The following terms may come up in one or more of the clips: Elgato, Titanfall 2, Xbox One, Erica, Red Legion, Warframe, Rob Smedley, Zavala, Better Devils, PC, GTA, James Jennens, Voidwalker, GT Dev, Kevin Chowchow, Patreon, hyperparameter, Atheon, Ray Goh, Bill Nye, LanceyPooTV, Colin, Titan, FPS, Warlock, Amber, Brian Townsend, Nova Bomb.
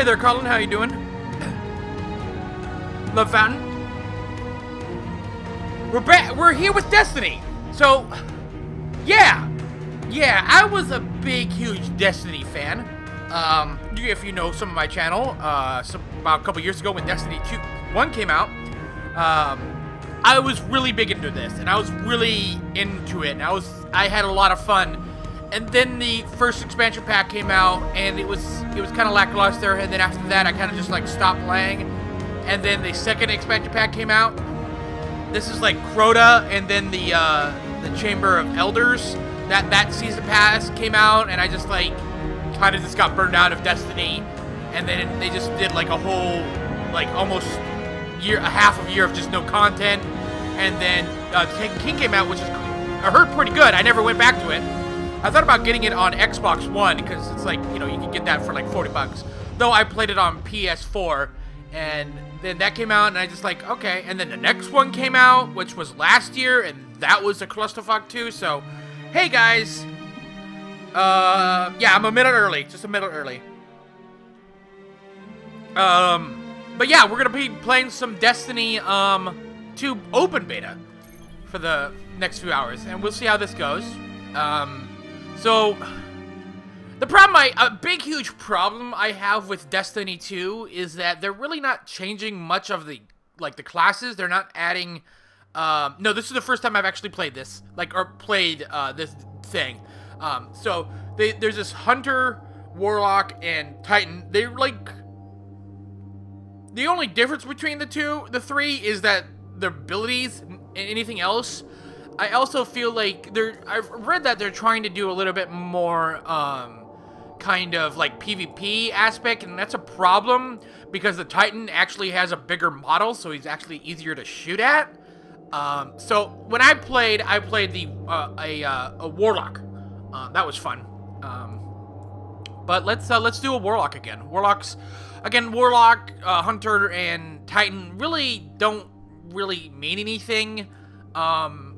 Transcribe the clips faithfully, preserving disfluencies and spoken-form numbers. Hey there, Colin. How you doing? Love Fountain. We're back. We're here with Destiny. So, yeah, yeah. I was a big, huge Destiny fan. Um, if you know some of my channel, uh, some, about a couple years ago when Destiny two one came out, um, I was really big into this, and I was really into it. And I was, I had a lot of fun. And then the first expansion pack came out, and it was it was kind of lackluster. And then after that, I kind of just like stopped playing. And then the second expansion pack came out. This is like Crota, and then the uh, the Chamber of Elders. That that season pass came out, and I just like kind of just got burned out of Destiny. And then it, they just did like a whole like almost year, a half of a year of just no content. And then uh, King came out, which is I heard pretty good. I never went back to it. I thought about getting it on Xbox One because it's like, you know, you can get that for like forty bucks. Though I played it on P S four, and then that came out, and I just like, okay. And then the next one came out, which was last year, and that was a clusterfuck too. So, hey guys. Uh, yeah, I'm a minute early. Just a minute early. Um, but yeah, we're going to be playing some Destiny um, two open beta for the next few hours, and we'll see how this goes. Um... So, the problem, I, a big, huge problem I have with Destiny two is that they're really not changing much of the, like, the classes. They're not adding, um, no, this is the first time I've actually played this, like, or played, uh, this thing. Um, so, they, there's this Hunter, Warlock, and Titan. They're, like, the only difference between the two, the three, is that their abilities and anything else. I also feel like they're, I've read that they're trying to do a little bit more, um, kind of like PvP aspect, and that's a problem because the Titan actually has a bigger model, so he's actually easier to shoot at. Um, so when I played, I played the, uh, a, uh, a Warlock. Uh, that was fun. Um, but let's, uh, let's do a Warlock again. Warlocks, again, Warlock, uh, Hunter, and Titan really don't really mean anything. Um...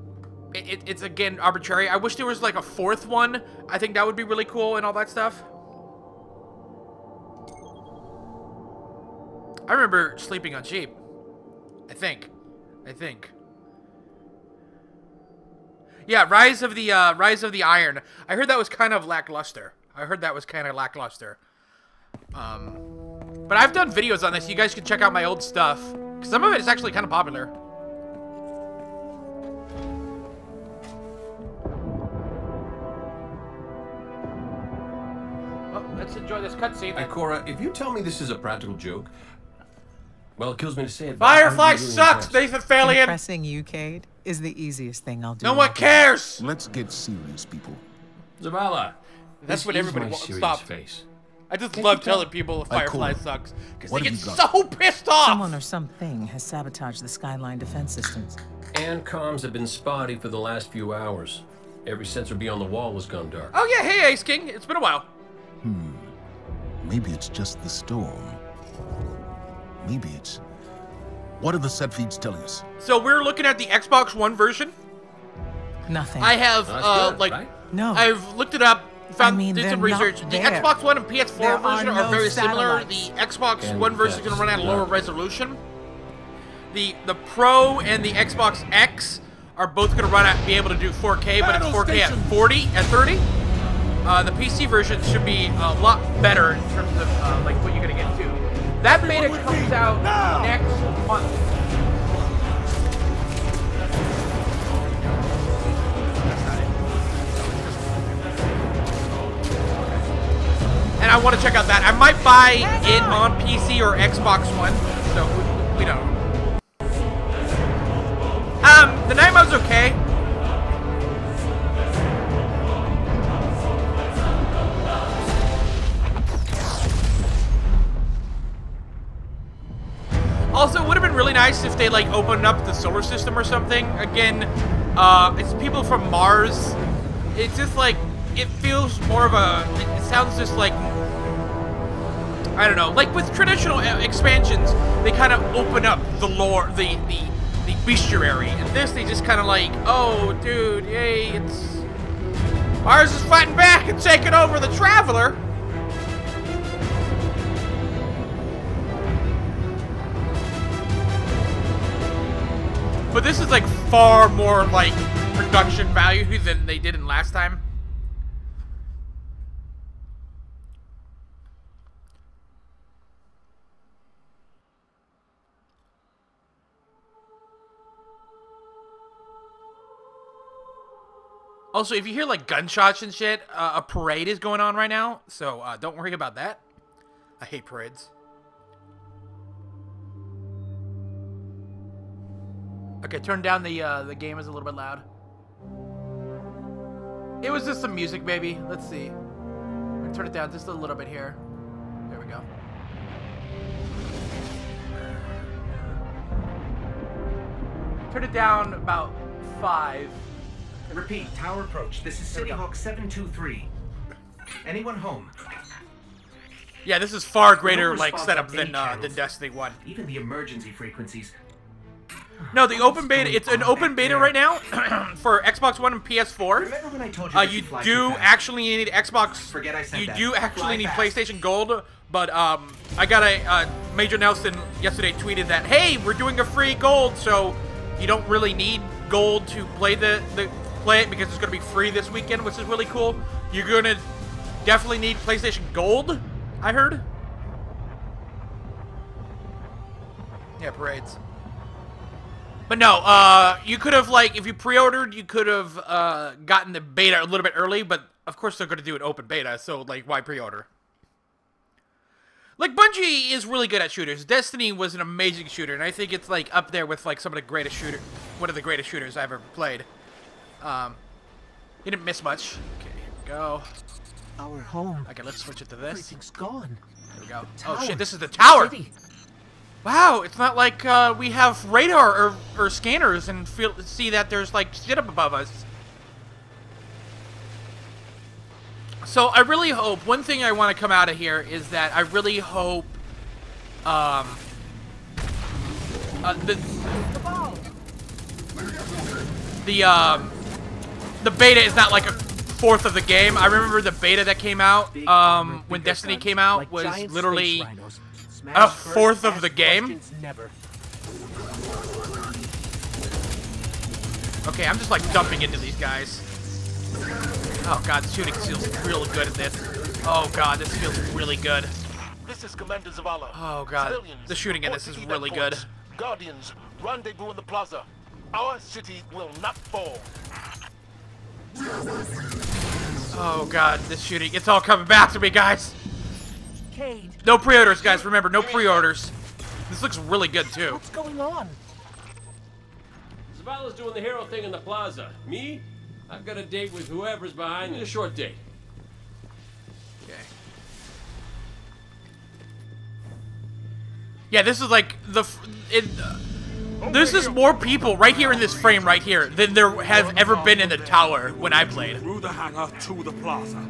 It, it, it's, again, arbitrary. I wish there was, like, a fourth one. I think that would be really cool and all that stuff. I remember sleeping on sheep. I think. I think. Yeah, Rise of the, uh, Rise of the Iron. I heard that was kind of lackluster. I heard that was kind of lackluster. Um, but I've done videos on this. You guys can check out my old stuff. Some of it is actually kind of popular. Let's enjoy this cutscene. Ikora, if you tell me this is a practical joke, well, it kills me to say it. Firefly sucks, Nathan Fillion. Impressing you, Cade, is the easiest thing I'll do. No one cares. Let's get serious, people. Zavala, that's what everybody wants. Stop. Face. I just love telling people Firefly sucks because they get so pissed off. Someone or something has sabotaged the Skyline defense systems. And comms have been spotty for the last few hours. Every sensor beyond the wall has gone dark. Oh yeah, hey Ace King, it's been a while. Hmm. Maybe it's just the storm. Maybe it's... What are the set feeds telling us? So we're looking at the Xbox One version? Nothing. I have, That's uh, good, like... Right? No. I've looked it up, found, I mean, did some research. The Xbox One and P S four there version are, no are very satellites. similar. The Xbox and One version is going to run at a lower resolution. The the Pro and the Xbox X are both going to run at, be able to do four K, Battle but it's four K stations. At forty, at thirty. Uh, the P C version should be a lot better in terms of uh, like what you're gonna get to. That beta comes out now. next month. And I want to check out that. I might buy it on P C or Xbox One, so we, we don't. Um, the night mode's okay. Also, it would have been really nice if they, like, opened up the solar system or something. Again, uh, it's people from Mars. It's just, like, it feels more of a... It sounds just like... I don't know. Like, with traditional expansions, they kind of open up the lore, the, the, the bestiary. And this, they just kind of like, oh, dude, yay, it's... Mars is fighting back and taking over the Traveler. But this is like far more like production value than they did in last time. Also, if you hear like gunshots and shit, uh, a parade is going on right now, so uh, don't worry about that. I hate parades. Okay, turn down the uh, the game is a little bit loud. It was just some music, baby. Let's see. I'm gonna turn it down just a little bit here. There we go. Turn it down about five. Repeat, tower approach. This is City Hawk seven two three. Anyone home? Yeah, this is far greater like setup than uh, than Destiny one. Even the emergency frequencies. No, the open beta. It's an open beta right now for Xbox one and P S four. Remember when I told you? Uh, you do actually need Xbox. Forget I said that. You do actually need PlayStation Gold, but um, I got a uh, Major Nelson yesterday tweeted that, hey, we're doing a free Gold, so you don't really need Gold to play the the. Play it because it's going to be free this weekend, which is really cool. You're going to definitely need PlayStation Gold, I heard. Yeah, parades. But no, uh, you could have, like, if you pre-ordered, you could have uh, gotten the beta a little bit early, but of course they're going to do an open beta, so, like, why pre-order? Like, Bungie is really good at shooters. Destiny was an amazing shooter, and I think it's, like, up there with, like, some of the greatest shooter, one of the greatest shooters I've ever played. Um, you didn't miss much. Okay, here we go. Our home. Okay, let's switch it to this. Everything's gone. There we go. Tower. Oh shit, this is the tower. The wow, it's not like uh, we have radar or, or scanners and feel see that there's like shit up above us. So I really hope one thing I want to come out of here is that I really hope um uh, the the ball. The um. The beta is not like a fourth of the game. I remember the beta that came out um, when Destiny came out was literally a fourth of the game. Okay, I'm just like dumping into these guys. Oh god, shooting feels real good at this. Oh god, this feels really good. This is Commander Zavala. Oh god, the shooting in this is really good. Guardians, rendezvous in the plaza. Our city will not fall. Oh god, this shooting. It's all coming back to me, guys. Cade. No pre-orders, guys. Remember, no pre-orders. This looks really good, too. What's going on? Zavala's doing the hero thing in the plaza. Me? I've got a date with whoever's behind me. A short date. Okay. Yeah, this is like the... It, uh, There's just more people right here in this frame right here than there have ever been in the tower when I played. Through the hangar to the plaza.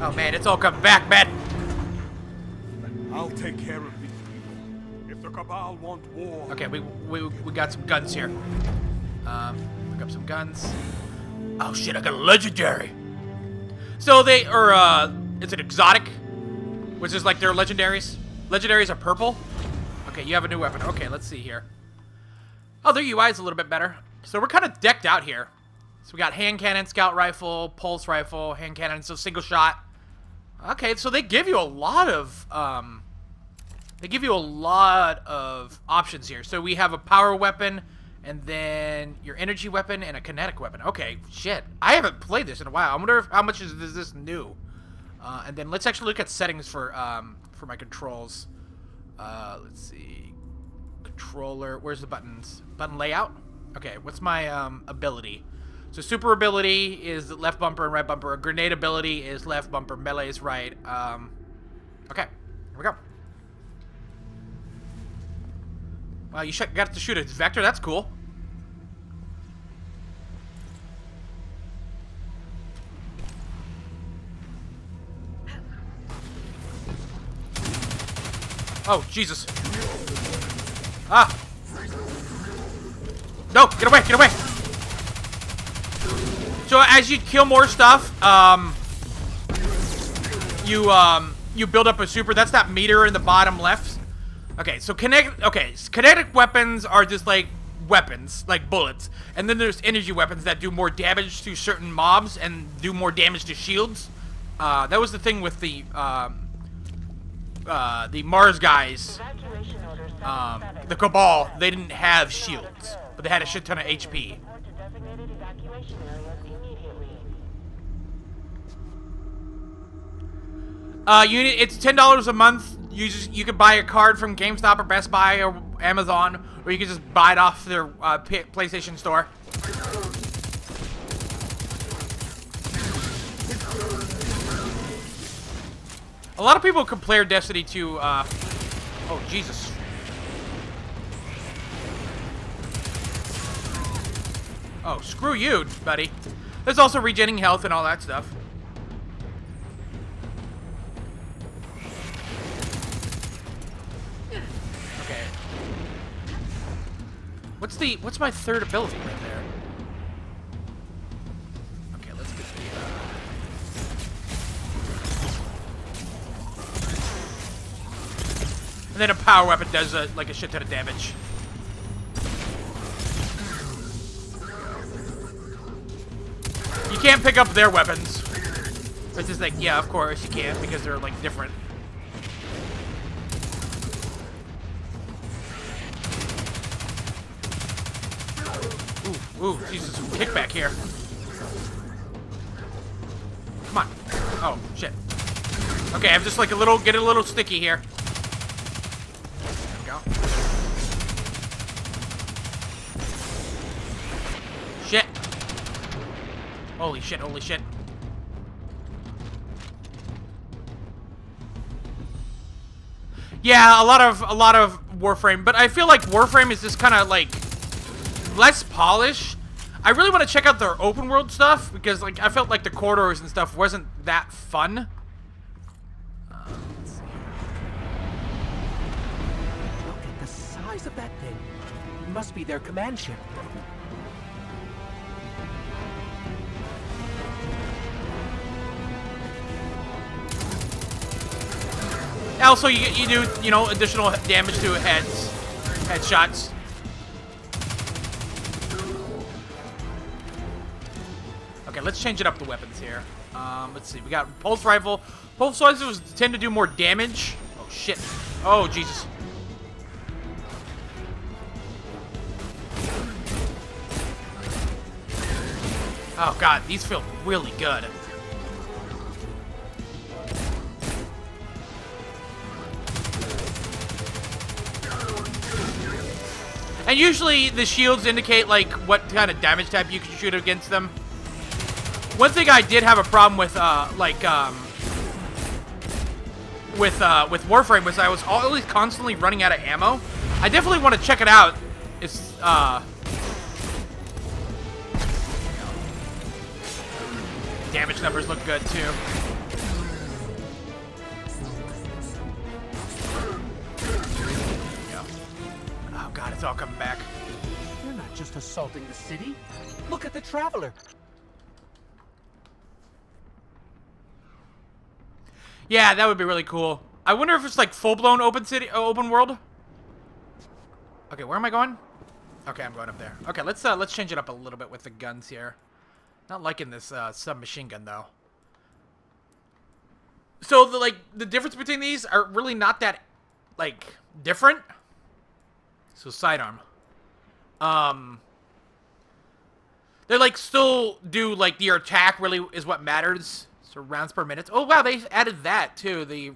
Oh man, it's all coming back, man. I'll take care of these people. If the cabal want war. Okay, we we we got some guns here. Um, pick up some guns. Oh shit, I got a legendary. So they are uh, it's an exotic, which is like their legendaries. Legendaries are purple. Okay, you have a new weapon. Okay, let's see here. Oh, their U I is a little bit better. So we're kind of decked out here. So we got hand cannon, scout rifle, pulse rifle, hand cannon, so single shot. Okay, so they give you a lot of, um, they give you a lot of options here. So we have a power weapon, and then your energy weapon, and a kinetic weapon. Okay, shit. I haven't played this in a while. I wonder if, how much is, is this new? Uh, and then let's actually look at settings for, um, for my controls. Uh, let's see. Controller. Where's the buttons? Button layout? Okay, what's my, um, ability? So super ability is left bumper and right bumper. Grenade ability is left bumper. Melee is right. Um, okay. Here we go. Wow, you got to shoot a vector? That's cool. Oh, Jesus. Ah. No, get away, get away. So as you kill more stuff, um, you, um, you build up a super. That's that meter in the bottom left. Okay, so kinetic, okay, kinetic weapons are just like weapons, like bullets, and then there's energy weapons that do more damage to certain mobs and do more damage to shields. Uh, that was the thing with the um, uh, the Mars guys, um, the Cabal. They didn't have shields, but they had a shit ton of H P. Uh, unit, it's ten dollars a month. You just you can buy a card from GameStop or Best Buy or Amazon, or you can just buy it off their uh, PlayStation store. A lot of people compare Destiny to. Uh, oh Jesus! Oh, screw you, buddy. There's also regenerating health and all that stuff. What's the what's my third ability right there? Okay, let's get the uh... and then a power weapon does a, like a shit ton of damage. You can't pick up their weapons. It's just like, yeah, of course you can because they're like different. Ooh, Jesus, kickback here. Come on. Oh, shit. Okay, I'm just like a little, getting a little sticky here. There we go. Shit. Holy shit, holy shit. Yeah, a lot of, a lot of Warframe, but I feel like Warframe is just kind of like, less polish. I really want to check out their open world stuff because, like, I felt like the corridors and stuff wasn't that fun. Uh, let's see. Look at the size of that thing. It must be their command ship. Also, you you do you know additional damage to heads, headshots. Okay, let's change it up the weapons here. Um, let's see. We got pulse rifle. Pulse rifles tend to do more damage. Oh shit. Oh Jesus. Oh god, these feel really good. And usually the shields indicate like what kind of damage type you can shoot against them. One thing I did have a problem with, uh, like, um, with, uh, with Warframe was I was always constantly running out of ammo. I definitely want to check it out. It's, uh... damage numbers look good, too. Yeah. Oh, God, it's all coming back. They're not just assaulting the city. Look at the Traveler. Yeah, that would be really cool. I wonder if it's like full-blown open city, open world. Okay, where am I going? Okay, I'm going up there. Okay, let's uh, let's change it up a little bit with the guns here. Not liking this uh, submachine gun though. So the like the difference between these are really not that like different. So sidearm. Um. They like still do like your attack really is what matters. So rounds per minute. Oh wow, they added that too. The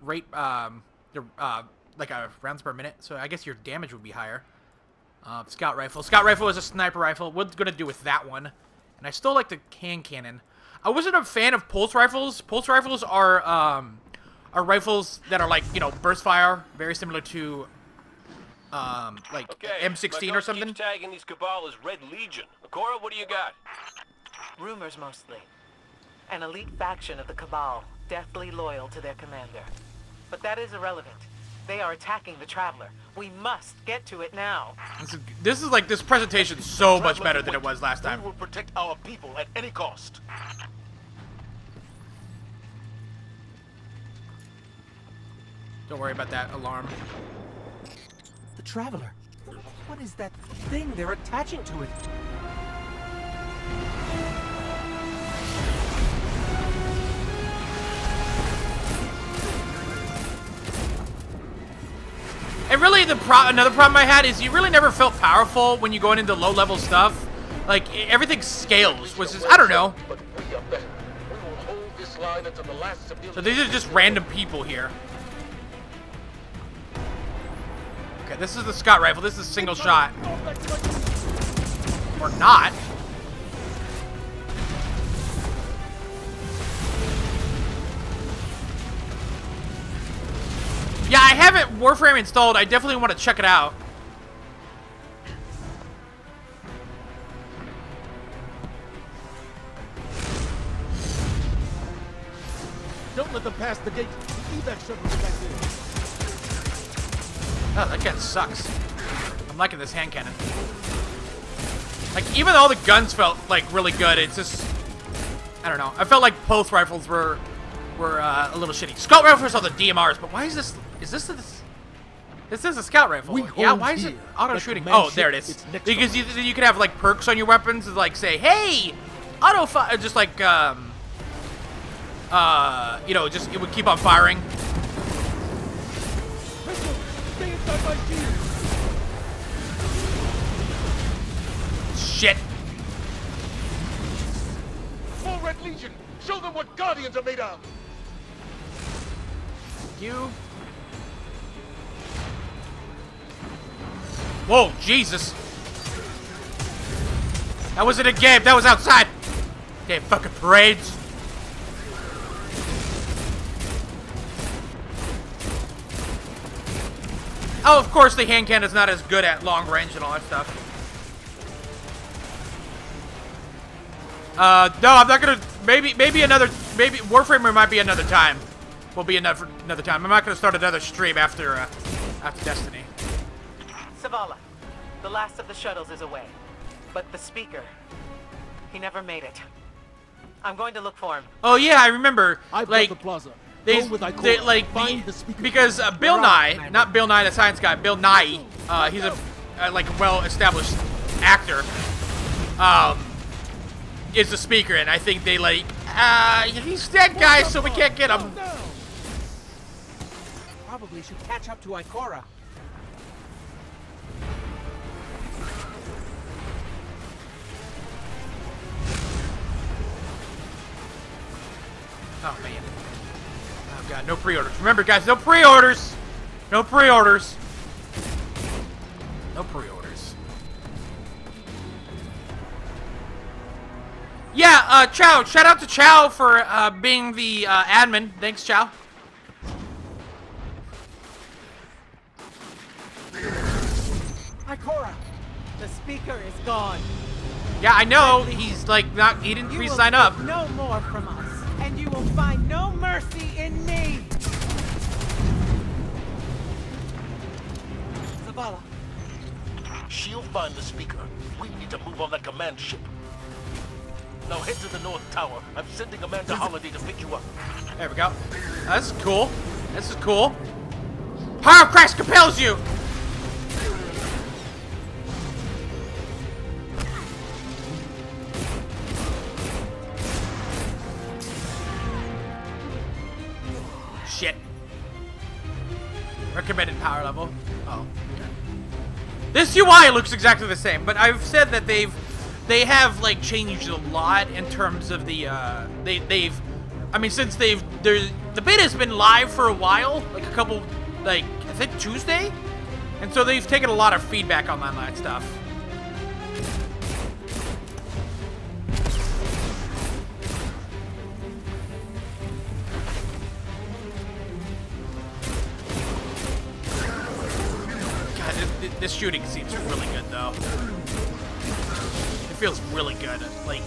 rate, um, the uh, like a rounds per minute. So I guess your damage would be higher. Uh, scout rifle. Scout rifle is a sniper rifle. What's gonna do with that one? And I still like the hand cannon. I wasn't a fan of pulse rifles. Pulse rifles are um, are rifles that are like you know burst fire, very similar to um, like okay, M sixteen or something. Tagging these Cabal as Red Legion. Ikora, what do you got? Rumors mostly. An elite faction of the Cabal, deathly loyal to their commander. But that is irrelevant. They are attacking the Traveler. We must get to it now. This is, this is like, this presentation is so much better than it was last time. We will protect our people at any cost. Don't worry about that alarm. The Traveler. What is that thing they're attaching to it? And really, the pro another problem I had is you really never felt powerful when you're going into low-level stuff. Like, everything scales, which is, I don't know. So these are just random people here. Okay, this is the Scott rifle. This is a single shot. Or not. Yeah, I haven't Warframe installed. I definitely want to check it out. Don't let them pass the gate. Leave that shuttle back there. Oh, that gun sucks. I'm liking this hand cannon. Like, even all the guns felt, like, really good. It's just... I don't know. I felt like both rifles were were uh, a little shitty. Scout rifles are the D M Rs, but why is this... Is this a... This is a scout riful. We yeah, why is it auto-shooting? Like oh, there it is. Because you, you can have, like, perks on your weapons and, like, say, hey! Auto-fire... Just, like, um... Uh, you know, just it would keep on firing. Shit. Full Red Legion, show them what Guardians are made of. You. Whoa, Jesus. That wasn't a game. That was outside. Damn fucking parades. Oh, of course the hand cannon's not as good at long range and all that stuff. Uh, no, I'm not gonna, maybe, maybe another, maybe, Warframer might be another time. Will be another, another time. I'm not gonna start another stream after, uh, after Destiny. Zavala, the last of the shuttles is away. But the speaker, he never made it. I'm going to look for him. Oh yeah, I remember. I built the plaza. They, they, like, the, because uh, Bill Nye, not Bill Nye the science guy, Bill Nye, uh, he's a, uh, like, a well-established actor, um, is the speaker, and I think they, like, uh, he's dead, guys, so we can't get him. Probably should catch up to Ikora. Oh, man. God, no pre-orders. Remember, guys, no pre-orders. No pre-orders. No pre-orders. Yeah, uh, Chow. Shout out to Chow for uh, being the uh, admin. Thanks, Chow. Ikora, the speaker is gone. Yeah, I know. He's like not. He didn't re-sign up. No more from us. And you will find no mercy in me! Zavala. She'll find the speaker. We need to move on that command ship. Now head to the North Tower. I'm sending Amanda Holiday to pick you up. There we go. Uh, this is cool. This is cool. Power crash compels you! Shit. Recommended power level. Oh. This U I looks exactly the same, but I've said that they've they have like changed a lot in terms of the uh they they've I mean since they've there's the beta's been live for a while, like a couple like I think Tuesday? And so they've taken a lot of feedback on that stuff. This shooting seems really good, though. It feels really good. Like,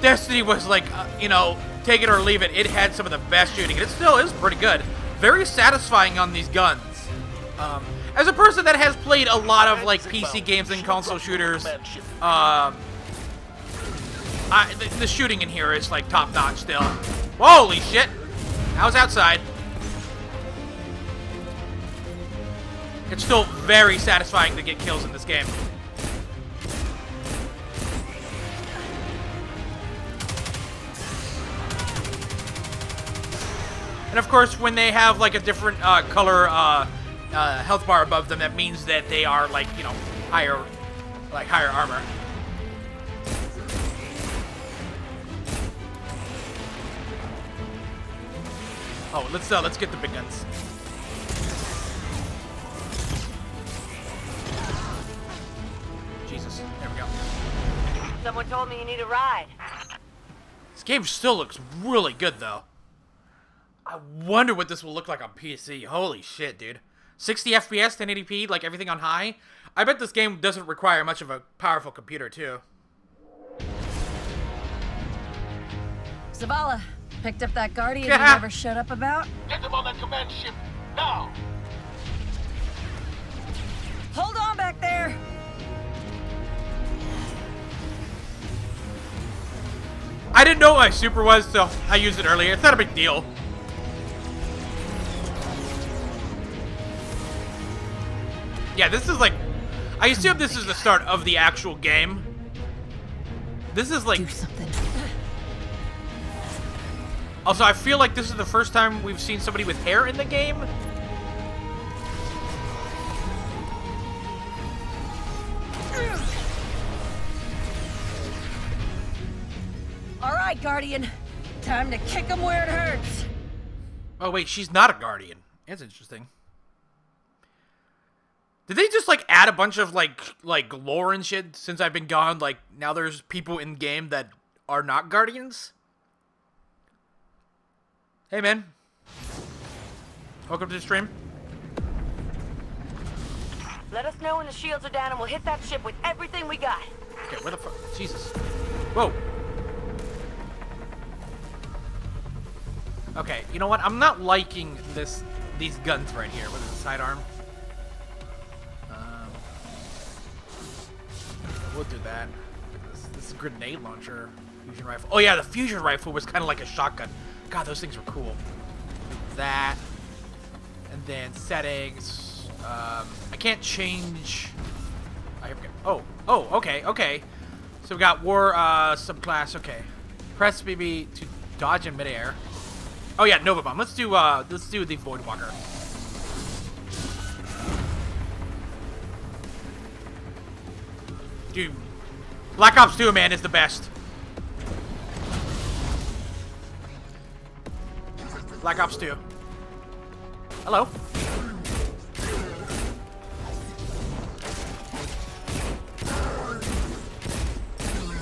Destiny was like, uh, you know, take it or leave it. It had some of the best shooting, and it still is pretty good. Very satisfying on these guns. Um, as a person that has played a lot of, like, P C games and console shooters, um, I, the, the shooting in here is, like, top-notch still. Holy shit! I was outside. It's still very satisfying to get kills in this game. And of course, when they have like a different uh, color uh, uh, health bar above them, that means that they are like, you know, higher, like higher armor. Oh, let's uh, let's get the big guns. Jesus, there we go. Someone told me you need a ride. This game still looks really good, though. I wonder what this will look like on P C. Holy shit, dude! sixty F P S, ten eighty p, like everything on high. I bet this game doesn't require much of a powerful computer, too. Zavala. Picked up that guardian yeah. you never showed up about? Get them on that command ship, now! Hold on back there! I didn't know what my super was, so I used it earlier. It's not a big deal. Yeah, this is like... I assume this is the start of the actual game. This is like... Do something. Also, I feel like this is the first time we've seen somebody with hair in the game. All right, Guardian. Time to kick him where it hurts. Oh, wait, she's not a Guardian. That's interesting. Did they just, like, add a bunch of, like, like lore and shit since I've been gone? Like, now there's people in game that are not Guardians? Hey, man. Welcome to the stream. Let us know when the shields are down and we'll hit that ship with everything we got. Okay, where the fuck? Jesus. Whoa. Okay, you know what? I'm not liking this, these guns right here. What is the sidearm? Um, we'll do that. This, this grenade launcher. Fusion rifle. Oh, yeah, the fusion rifle was kind of like a shotgun. God, those things were cool. That. And then settings. Um, I can't change... I oh, oh, okay, okay. So we got war uh, subclass, okay. Press B B to dodge in midair. Oh yeah, Nova Bomb. Let's do, uh, let's do the Voidwalker. Dude, Black Ops two, man, is the best. Black Ops two. Hello.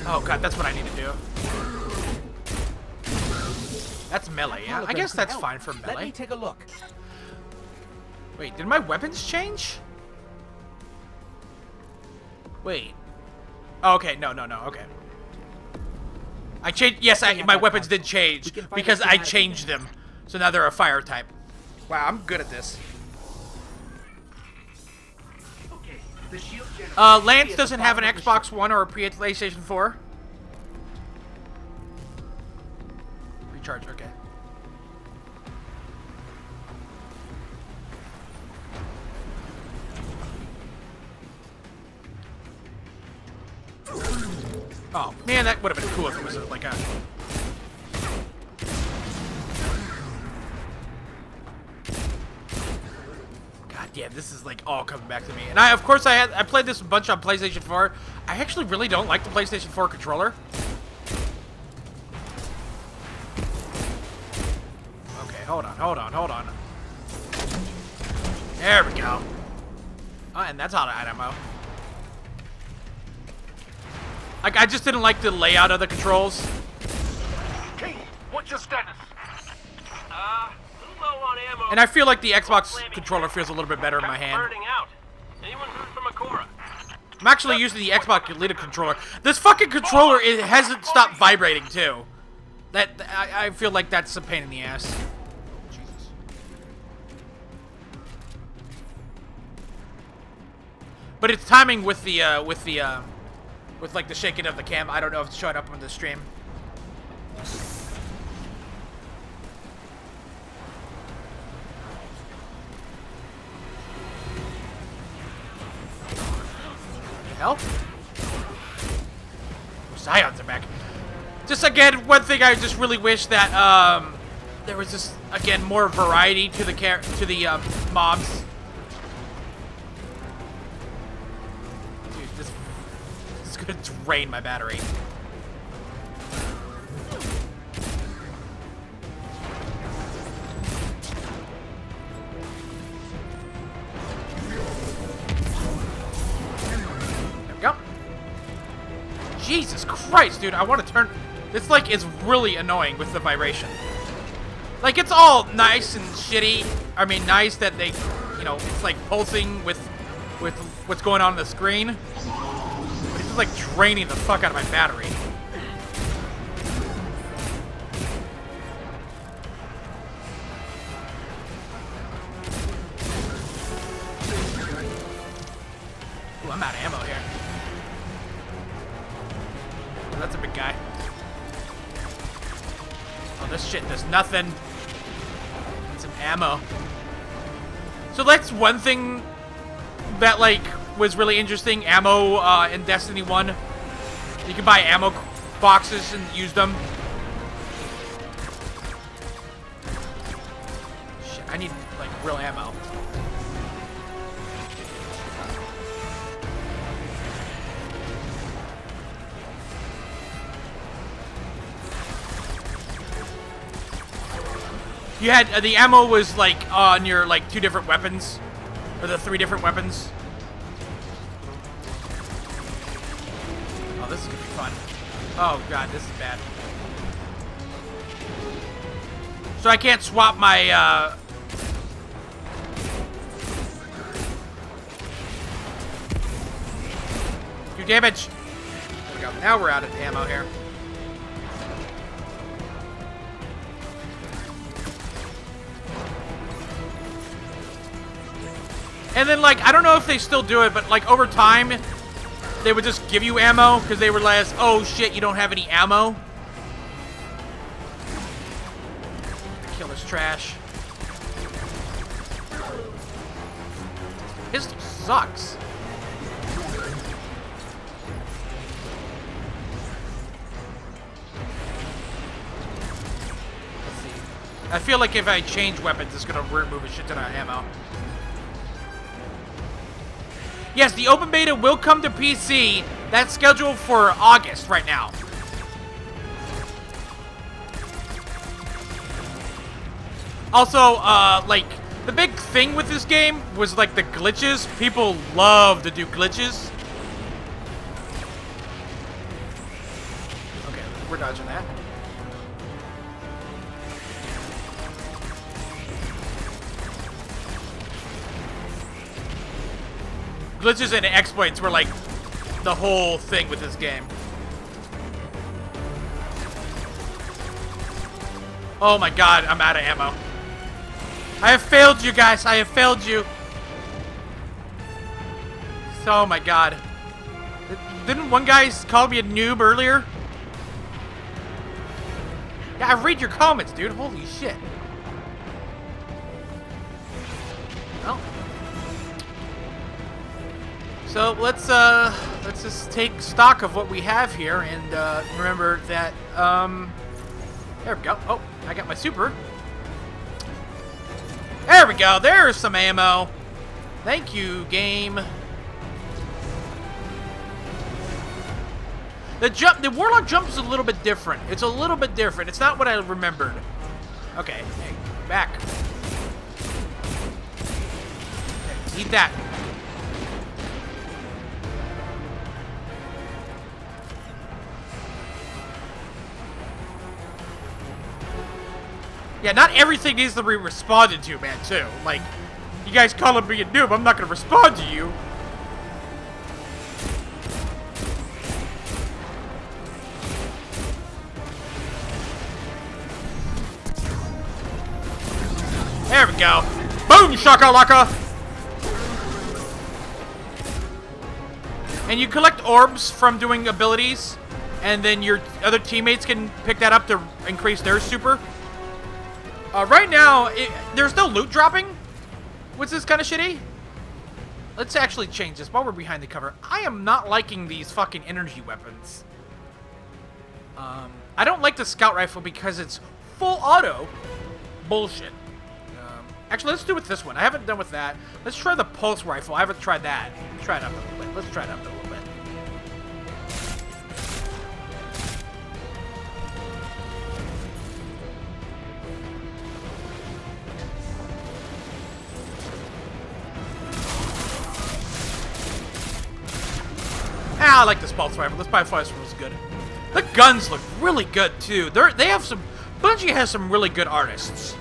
Oh god, that's what I need to do. That's melee, yeah? I guess that's fine for melee. Let me take a look. Wait, did my weapons change? Wait. Oh, okay, no, no, no, okay. I changed, yes, I, my weapons did change because I changed them. So now they're a fire type. Wow, I'm good at this. Uh, Lance doesn't have an Xbox One or a PlayStation four. Recharge, okay. Oh, man, that would have been cool if it was like a... Yeah, this is like all coming back to me. And I, of course, I had I played this a bunch on PlayStation four. I actually really don't like the PlayStation four controller. Okay, hold on, hold on, hold on. There we go. Oh, and that's out of ammo. Like, I just didn't like the layout of the controls. Cade, what's your status? Uh... And I feel like the Xbox controller feels a little bit better in my hand. I'm actually using the Xbox Elite controller. This fucking controller, it hasn't stopped vibrating too. That I, I feel like that's a pain in the ass. Jesus. But it's timing with the uh, with the uh, with like the shaking of the cam. I don't know if it's showing up on the stream. hell? Scions are back. Just again, one thing I just really wish that um, there was just again more variety to the car to the um, mobs. Dude, this, this is gonna drain my battery. Jesus Christ, dude, I want to turn... It's like, it's really annoying with the vibration. Like, it's all nice and shitty. I mean, nice that they, you know, it's like pulsing with with what's going on, on the screen. But it's just like draining the fuck out of my battery. Ooh, I'm out of ammo here. That's a big guy. Oh, this shit does nothing. Need some ammo. So that's one thing that, like, was really interesting. Ammo uh, in Destiny one. You can buy ammo boxes and use them. Shit, I need, like, real ammo. You had, uh, the ammo was, like, on your, like, two different weapons. Or the three different weapons. Oh, this is gonna be fun. Oh, God, this is bad. So I can't swap my, uh... do damage. There we go. Now we're out of ammo here. And then, like, I don't know if they still do it, but, like, over time, they would just give you ammo, because they realized, oh, shit, you don't have any ammo. Kill this trash. Pistol sucks. Let's see. I feel like if I change weapons, it's going to remove a shit ton of ammo. Yes, the open beta will come to P C. That's scheduled for August right now. Also, uh, like, the big thing with this game was, like, the glitches. People love to do glitches. Okay, we're dodging that. Glitches and exploits were like the whole thing with this game. Oh my god, I'm out of ammo. I have failed you guys, I have failed you. Oh my god. Didn't one guy call me a noob earlier? Yeah, I read your comments, dude. Holy shit. Well. So let's uh, let's just take stock of what we have here, and uh, remember that. Um, there we go. Oh, I got my super. There we go. There's some ammo. Thank you, game. The jump, the Warlock jump is a little bit different. It's a little bit different. It's not what I remembered. Okay, hey, back. Okay, eat that. Yeah, not everything needs to be responded to, man, too. Like, you guys calling me a noob, I'm not gonna respond to you. There we go. Boom, shakalaka! And you collect orbs from doing abilities, and then your other teammates can pick that up to increase their super. Uh, right now, it, there's no loot dropping, which is kind of shitty. Let's actually change this while we're behind the cover. I am not liking these fucking energy weapons. Um, I don't like the scout rifle because it's full auto bullshit. Um, actually, let's do with this one. I haven't done with that. Let's try the pulse rifle. I haven't tried that. Let's try it up a little bit. Let's try it up a little bit. Ah, I like this pulse rifle. This pulse rifle is good. The guns look really good too. They're, they have some. Bungie has some really good artists.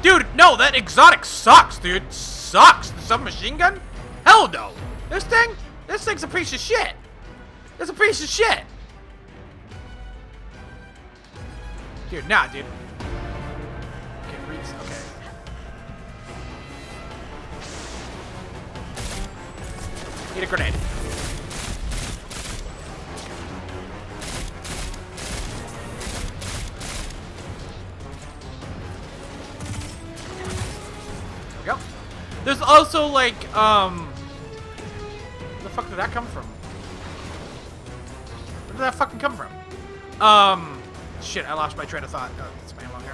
Dude, no, that exotic sucks, dude. Sucks. The submachine gun? Hell no. This thing? This thing's a piece of shit. It's a piece of shit. Dude, nah, dude. Can't reach. Okay. Need a grenade. There we go. There's also like, um... where the fuck did that come from? Where did that fucking come from? Um... Shit, I lost my train of thought. Oh, that's my ammo here.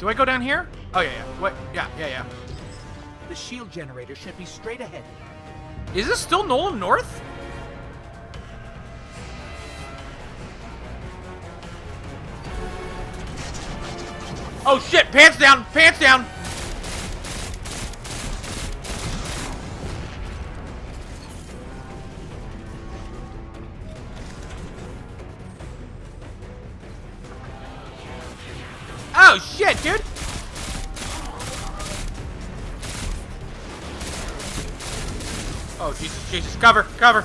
Do I go down here? Oh yeah, yeah. What? Yeah, yeah, yeah. The shield generator should be straight ahead. Is this still Nolan North? Oh shit! Pants down! Pants down! Oh shit, dude! Oh Jesus, Jesus, cover, cover!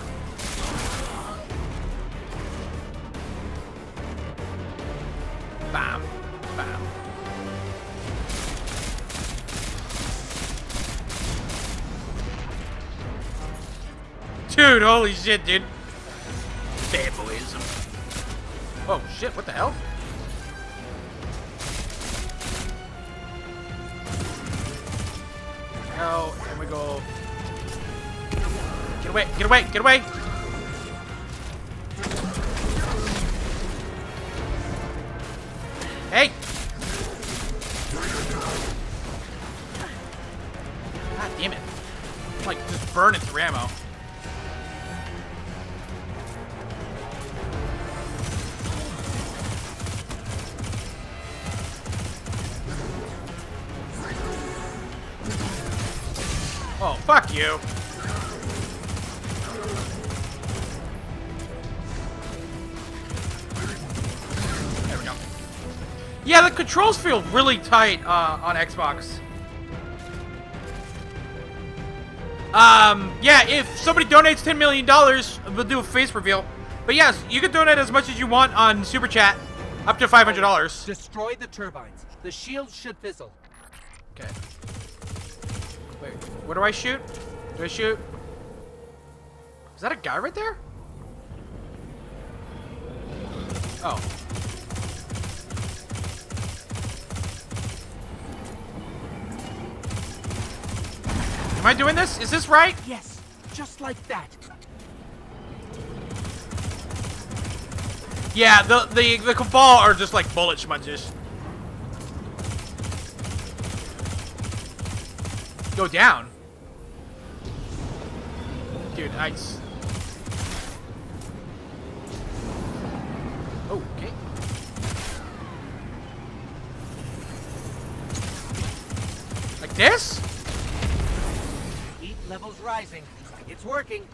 Bam, bam. Dude, holy shit, dude! Fanboyism. Oh shit, what the hell? Oh, and we go. Get away, get away, get away! Hey! God damn it. I'm like, just burning through ammo. Oh, fuck you. There we go. Yeah, the controls feel really tight uh, on Xbox. Um, yeah, if somebody donates ten million dollars, we'll do a face reveal. But yes, you can donate as much as you want on Super Chat, up to five hundred dollars. Destroy the turbines. The shields should fizzle. Okay. Wait, where do I shoot? Do I shoot? Is that a guy right there? Oh. Am I doing this? Is this right? Yes, just like that. Yeah, the the the Cabal are just like bullet smudges. Go down, dude. Ice. Oh, okay. Like this? Heat levels rising. It's working.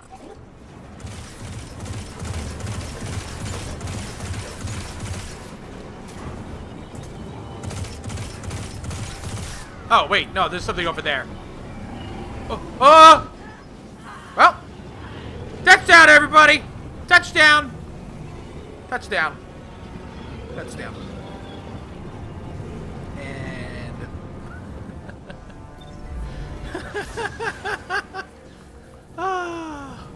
Oh wait, no. There's something over there. Oh, oh! Well, touchdown, everybody! Touchdown! Touchdown! Touchdown! And Ah.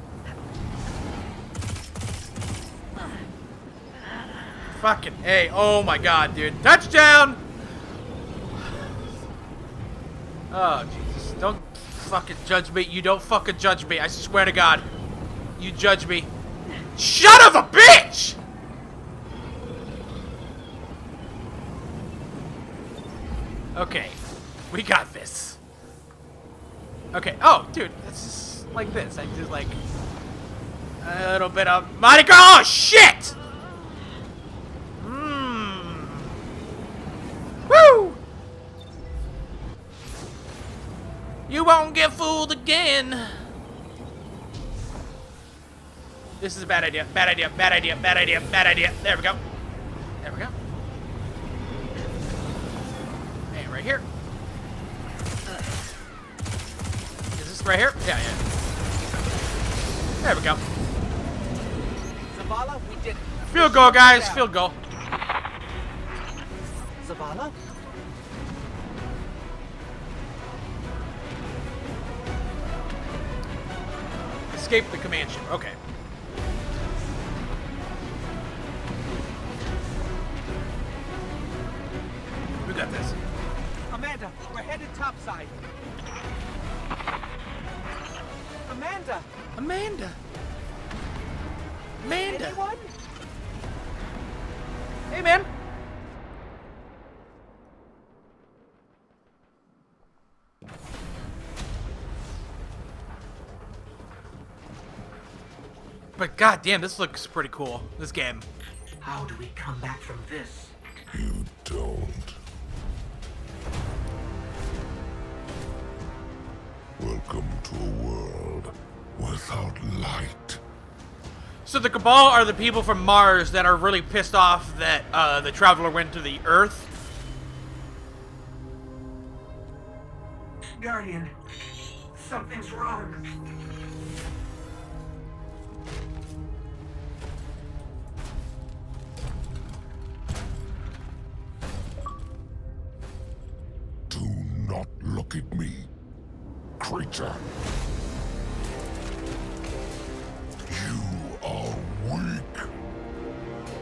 Fucking hey, oh my god, dude. Touchdown! Oh, Jesus. Don't fucking judge me. You don't fucking judge me. I swear to God. You judge me. Shut up, a bitch! Okay. We got this. Okay. Oh, dude. It's just like this. I just like... a little bit of... Mardi Gras! Oh, shit! Mmm. Woo! You won't get fooled again. This is a bad idea. Bad idea. Bad idea. Bad idea. Bad idea. There we go. There we go. And right here. Right here? Yeah, yeah. There we go. Zavala, we did it. Field goal, guys. Field goal. Zavala? Escape the command ship. Okay. We got this. Amanda, we're headed topside. Amanda! Amanda! Amanda! Anyone? Hey, man! But goddamn, this looks pretty cool, this game. How do we come back from this? You don't. Welcome to a world without light. So the Cabal are the people from Mars that are really pissed off that uh, the Traveler went to the Earth. Guardian, something's wrong. Do not look at me. Creature. You are weak.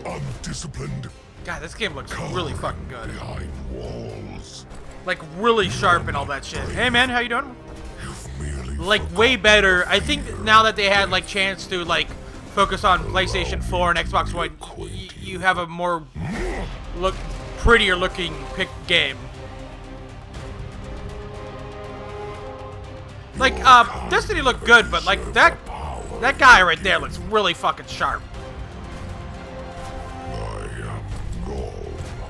Undisciplined. God, this game looks really fucking good. Behind walls. Like really sharp and all that shit. Hey man, how you doing? Like way better. I think now that they had like chance to like focus on PlayStation four and Xbox One, you have a more look prettier looking pick game. Like, uh, Destiny looked good, but, like, that that guy right there looks really fucking sharp.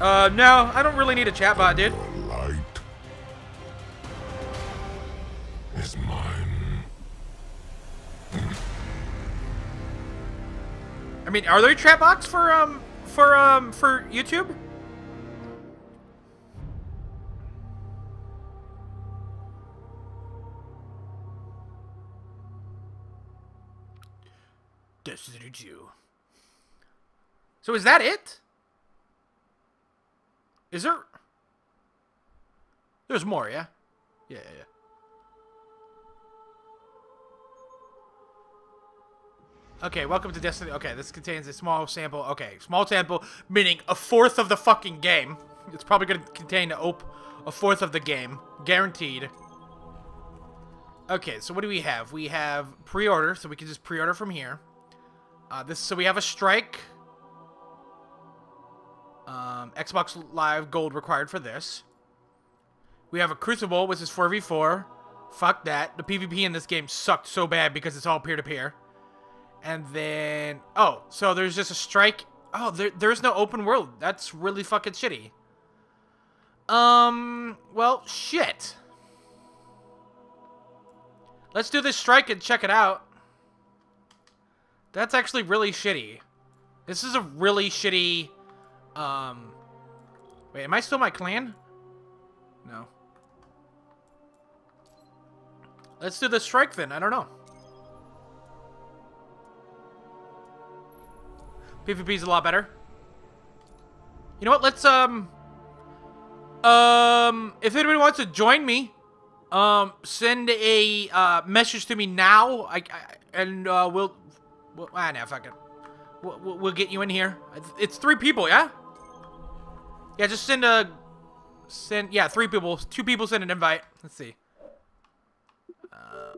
Uh, no, I don't really need a chatbot, dude. Is mine. I mean, are there chatbots for, um, for, um, for YouTube? Destiny two. So is that it? Is there... There's more, yeah? Yeah, yeah, yeah. Okay, welcome to Destiny... Okay, this contains a small sample... Okay, small sample, meaning a fourth of the fucking game. It's probably going to contain a, op a fourth of the game. Guaranteed. Okay, so what do we have? We have pre-order, so we can just pre-order from here. Uh, this so we have a strike. Um, Xbox Live Gold required for this. We have a Crucible, which is four v four. Fuck that. The PvP in this game sucked so bad because it's all peer-to-peer. And then... Oh, so there's just a strike. Oh, there, there's no open world. That's really fucking shitty. Um, well, shit. Let's do this strike and check it out. That's actually really shitty. This is a really shitty... Um... Wait, am I still my clan? No. Let's do the strike then. I don't know. PvP's a lot better. You know what? Let's, um... Um... If anybody wants to join me Um, send a uh, message to me now, I, I, and uh, we'll, we'll ah, no, fuck it. We'll, we'll get you in here. It's three people, yeah? Yeah, just send a, send, yeah, three people. Two people send an invite. Let's see. Uh,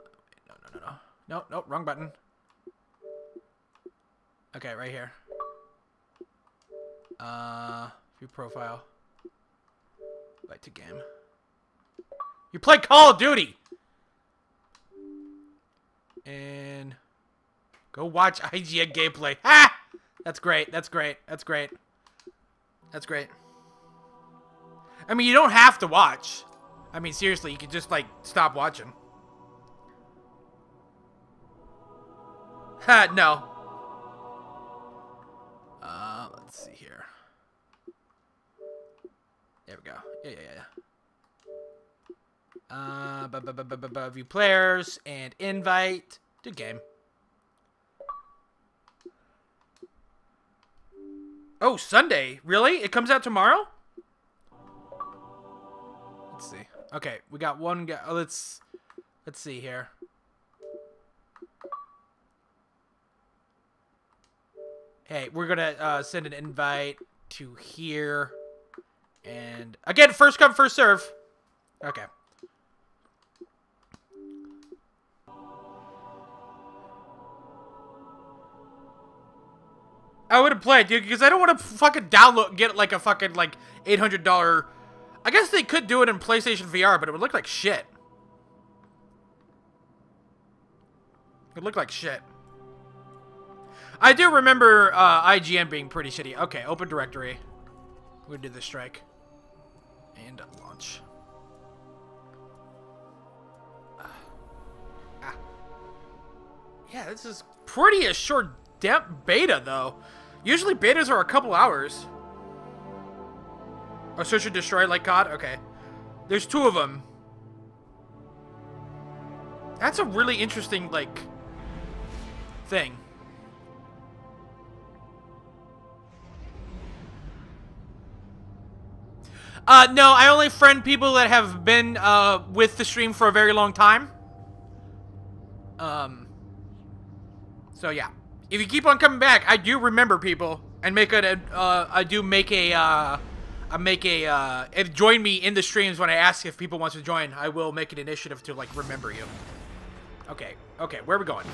no, no, no, no. No, no, wrong button. Okay, right here. Uh, view profile. Invite to game. You play Call of Duty! And go watch I G N gameplay. Ah! That's great, that's great, that's great. That's great. I mean, you don't have to watch. I mean, seriously, you could just, like, stop watching. Ha, no. Uh, let's see here. There we go. Yeah, yeah, yeah. Uh, b b b b b b view players and invite to game. Oh, Sunday, really? It comes out tomorrow? Let's see. Okay, we got one guy. Oh, let's let's see here. Hey, we're gonna uh, send an invite to here, and again, first come, first serve. Okay. I would have played, dude, because I don't want to fucking download, get like a fucking like eight hundred dollar. I guess they could do it in PlayStation V R, but it would look like shit. It would look like shit. I do remember uh, I G N being pretty shitty. Okay, open directory. We're gonna do the strike and launch. Uh, ah. Yeah, this is pretty a short damp beta though. Usually betas are a couple hours. Oh, search and destroy like C O D? Okay. There's two of them. That's a really interesting, like, thing. Uh, no, I only friend people that have been, uh, with the stream for a very long time. Um. So, yeah. If you keep on coming back, I do remember people and make a, uh, I do make a, uh, I make a, uh, if join me in the streams when I ask if people want to join, I will make an initiative to, like, remember you. Okay, okay, where are we going?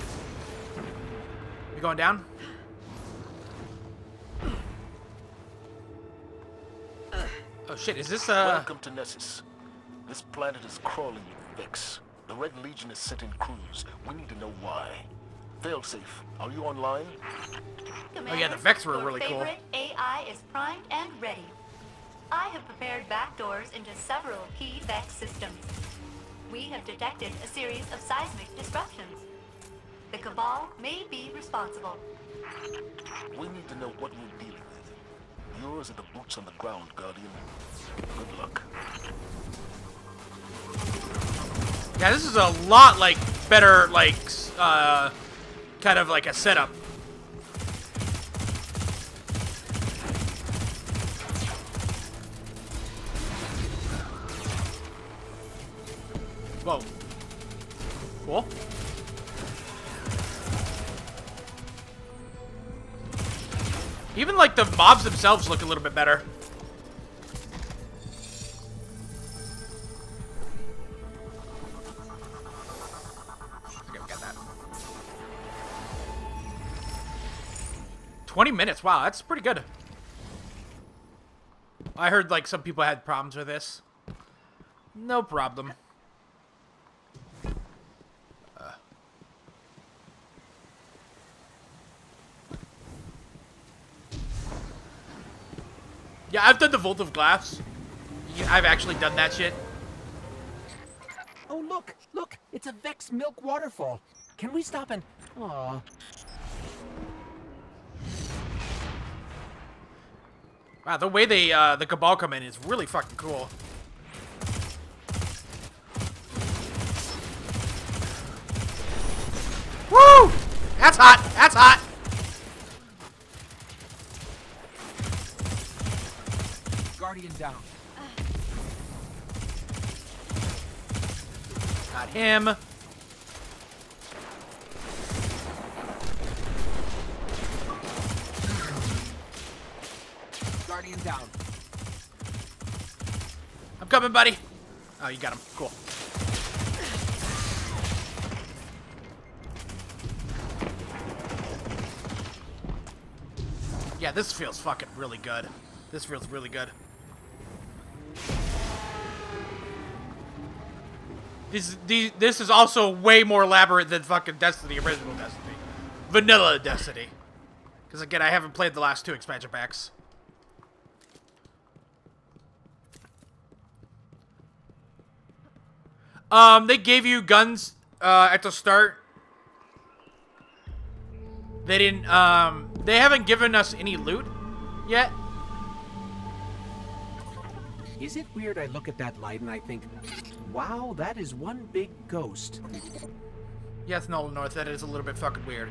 We going down? Oh shit, is this, uh... Welcome to Nessus. This planet is crawling with Vex. The Red Legion is sent in crews. We need to know why. Failsafe, are you online? Commanders, oh yeah, the Vex were really cool. A I is primed and ready. I have prepared backdoors into several key Vex systems. We have detected a series of seismic disruptions. The Cabal may be responsible. We need to know what we're dealing with. Yours are the boots on the ground, Guardian. Good luck. Yeah, this is a lot, like, better, like, uh... kind of like a setup. Whoa. Cool. Even like the mobs themselves look a little bit better. twenty minutes, wow, that's pretty good. I heard, like, some people had problems with this. No problem. Uh. Yeah, I've done the Vault of Glass. I've actually done that shit. Oh, look, look, it's a Vex milk waterfall. Can we stop and... Aww. Wow, the way they, uh, the Cabal come in is really fucking cool. Woo! That's hot! That's hot! Guardian down. Got him. Guardian down. I'm coming, buddy. Oh, you got him. Cool. Yeah, this feels fucking really good. This feels really good. This, these, this is also way more elaborate than fucking Destiny, original Destiny. Vanilla Destiny. Because again, I haven't played the last two expansion packs. Um, they gave you guns, uh, at the start. They didn't, um, they haven't given us any loot yet. Is it weird I look at that light and I think, wow, that is one big ghost? Yes, Nolan North, that is a little bit fucking weird.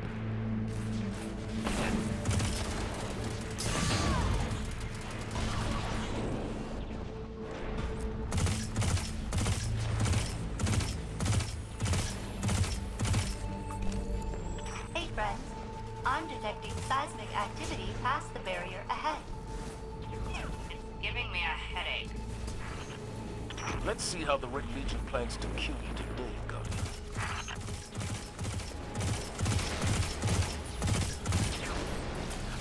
Hey, friends. I'm detecting seismic activity past the barrier ahead. Giving me a headache. Let's see how the Red Legion plans to kill you today, Guardian.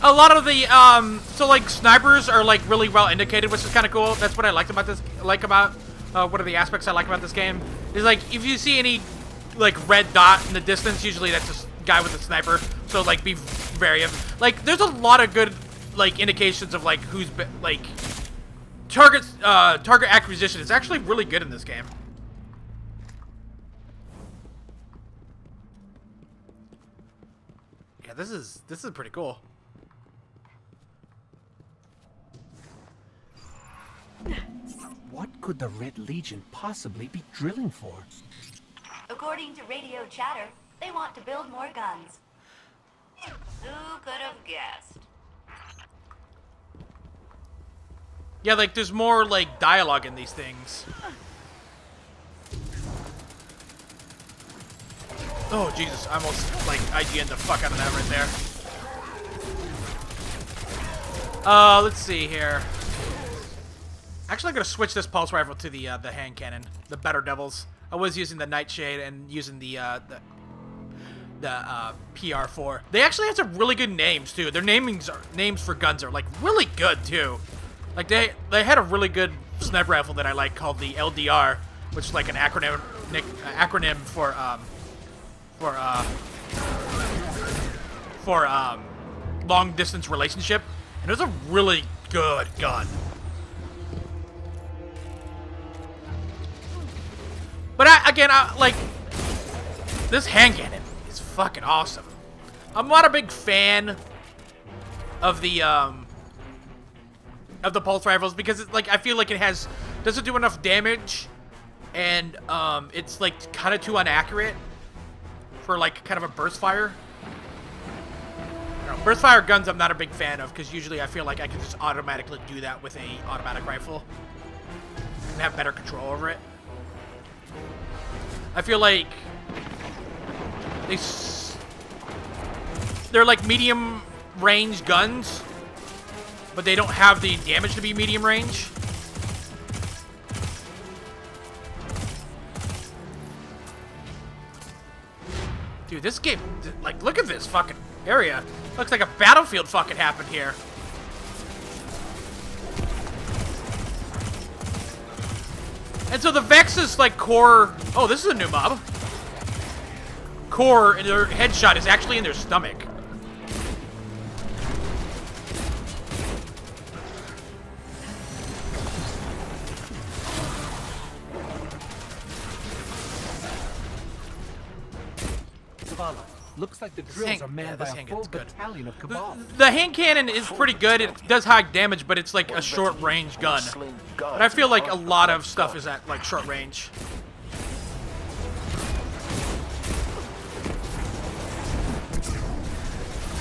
A lot of the um, so like snipers are like really well indicated, which is kind of cool. That's what I liked about this. Like about uh, one of the aspects I like about this game is like if you see any like red dot in the distance, usually that's a guy with a sniper. So like be very like there's a lot of good like indications of like who's been, like. Target, uh, target acquisition is actually really good in this game. Yeah, this is this is pretty cool. What could the Red Legion possibly be drilling for? According to radio chatter, they want to build more guns. Who could have guessed? Yeah, like, there's more, like, dialogue in these things. Oh, Jesus. I almost, like, I G N'd the fuck out of that right there. Uh, let's see here. Actually, I'm gonna switch this pulse rifle to the, uh, the hand cannon. The Better Devils. I was using the Nightshade and using the, uh, the, the, uh, P R four. They actually have some really good names, too. Their namings are, names for guns are, like, really good, too. Like, they, they had a really good sniper rifle that I like called the L D R, which is like an acronym nick, uh, acronym for, um, for, uh, for, um, long-distance relationship. And it was a really good gun. But, I, again, I, like, this hand cannon is fucking awesome. I'm not a big fan of the, um... of the pulse rifles because it's like I feel like it has doesn't do enough damage and um it's like kind of too inaccurate for like kind of a burst fire. I don't know, burst fire guns I'm not a big fan of because usually I feel like I can just automatically do that with a automatic rifle and have better control over it. I feel like they s they're like medium range guns. But they don't have the damage to be medium range. Dude, this game... Like, look at this fucking area. Looks like a battlefield fucking happened here. And so the Vex is, like, core... Oh, this is a new mob. Core in their headshot is actually in their stomach. Looks like the drills hand, are manned yeah, by a full battalion of Cabal. The, the hand cannon is pretty good. It does high damage, but it's like a short-range gun. But I feel like a lot of stuff is at like short range.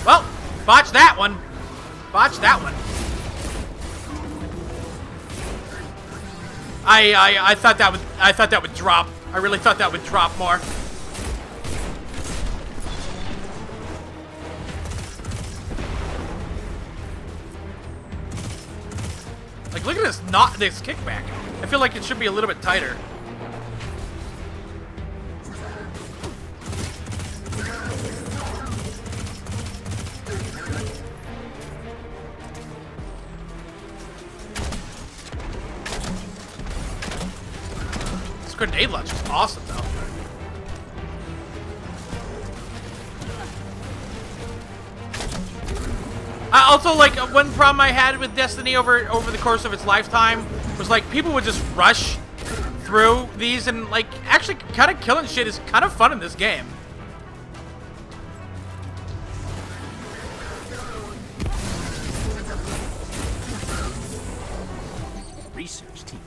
Well, botch that one. Botch that one. I I I thought that would I thought that would drop I really thought that would drop more. Like, look at this, not this kickback. I feel like it should be a little bit tighter. Grenade launch is awesome, though. I also, like, one problem I had with Destiny over over the course of its lifetime was, like, people would just rush through these, and, like, actually kind of killing shit is kind of fun in this game. Research team.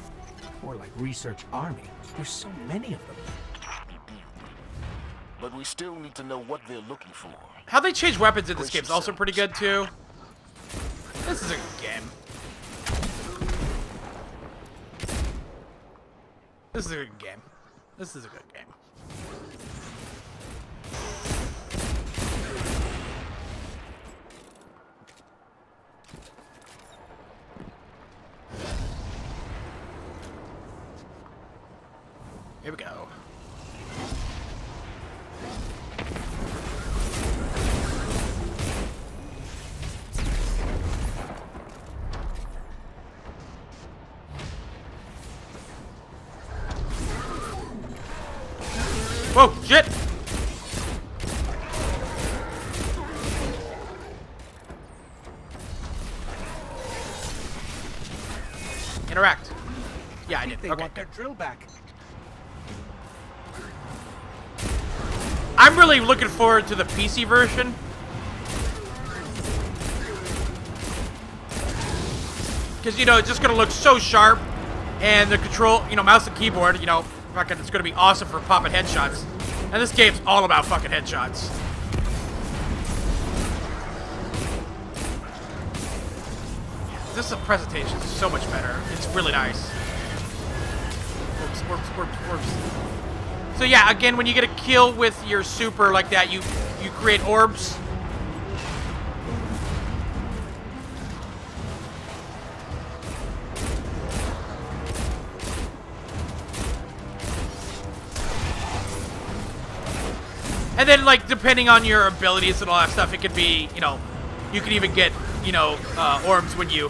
More like research army. There's so many of them. But we still need to know what they're looking for. How they change weapons in this game is also pretty good too. This is a good game. This is a good game. This is a good game. Here we go. Whoa, shit! Interact. Yeah, I did. They okay. want their drill back. I'm really looking forward to the P C version. Because, you know, it's just going to look so sharp. And the control, you know, mouse and keyboard, you know, fucking, it's going to be awesome for popping headshots. And this game's all about fucking headshots. This presentation is so much better. It's really nice. Whoops, whoops, whoops, whoops. So yeah, again, when you get a kill with your super like that, you you create orbs. And then, like, depending on your abilities and all that stuff, it could be, you know, you can even get, you know, uh, orbs when you...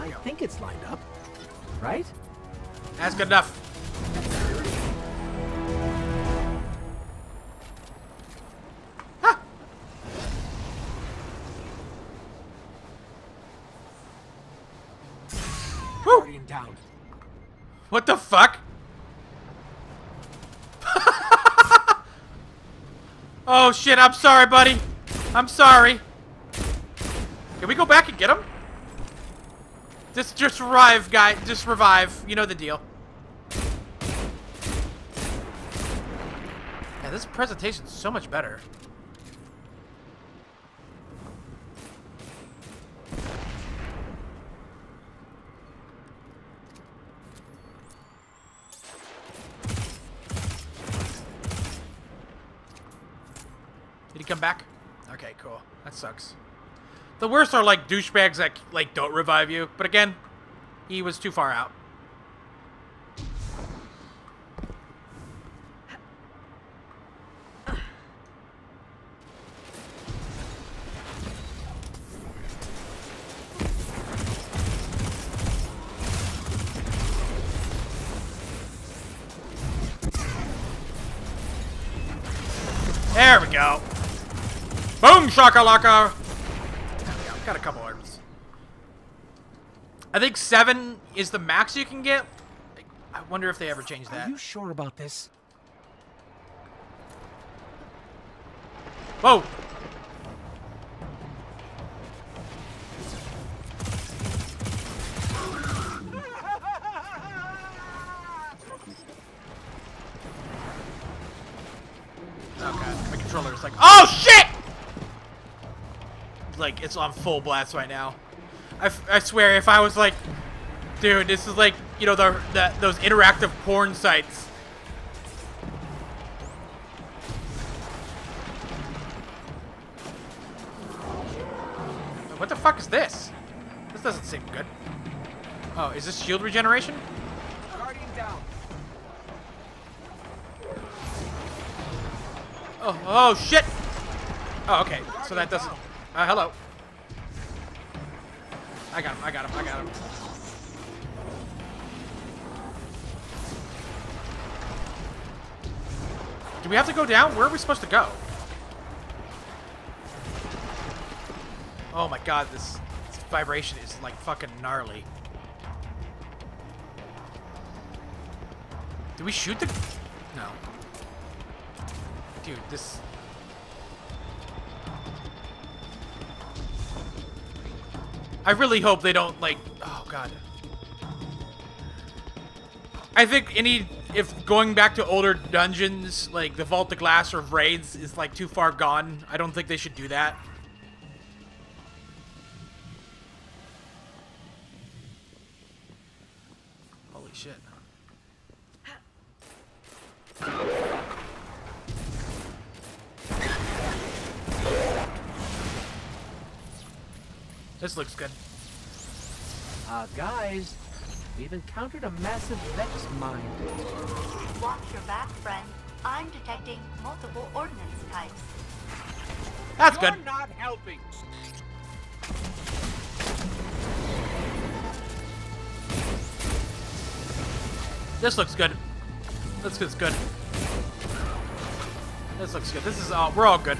I think it's lined up, right? That's good enough. Huh. Woo. Down. What the fuck? Oh shit, I'm sorry, buddy. I'm sorry. Can we go back and get him? Just just revive, guy. Just revive. You know the deal. This presentation's so much better. Did he come back? Okay, cool. That sucks. The worst are like douchebags that like don't revive you. But again, he was too far out. There we go. Boom, shakalaka. I've got a couple arms. I think seven is the max you can get. I wonder if they ever change that. Are you sure about this? Whoa. Controller's like, oh shit! Like, it's on full blast right now. I, f I swear, if I was like, dude, this is like you know, the, the those interactive porn sites. What the fuck is this? This doesn't seem good. Oh, is this shield regeneration? Guardian down. Oh, oh shit! Oh, okay. So that doesn't. Uh, hello. I got him. I got him. I got him. Do we have to go down? Where are we supposed to go? Oh my god, this, this vibration is like fucking gnarly. Do we shoot the... No. Dude, this... I really hope they don't, like... Oh god. I think any... If going back to older dungeons, like the Vault of Glass or raids is like too far gone, I don't think they should do that. Holy shit. This looks good. Uh, guys. We've encountered a massive Vex mine. Watch your back, friend. I'm detecting multiple ordnance types. That's You're good. You're not helping. This looks good. This looks good. This looks good. This is all. We're all good.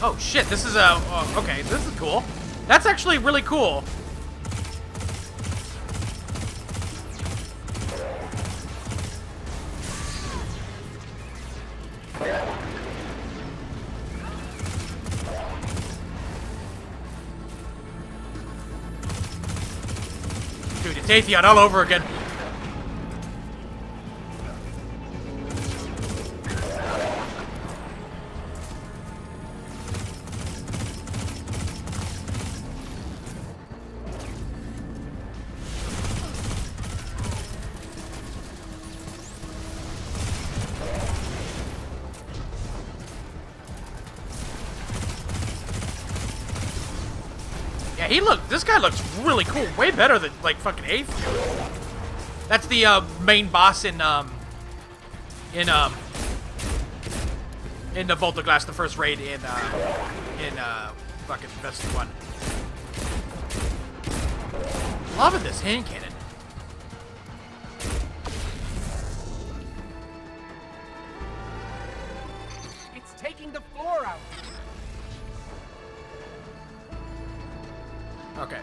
Oh shit! This is a. Uh, okay, this is cool. That's actually really cool. Atheon all over again. Yeah, he looked, this guy looks really cool. Way better than, like, fucking Atheon. That's the, uh, main boss in, um... In, um... in the Vault of Glass, the first raid in, uh... In, uh... fucking Destiny one. Loving this hand cannon. It's taking the floor out. Okay.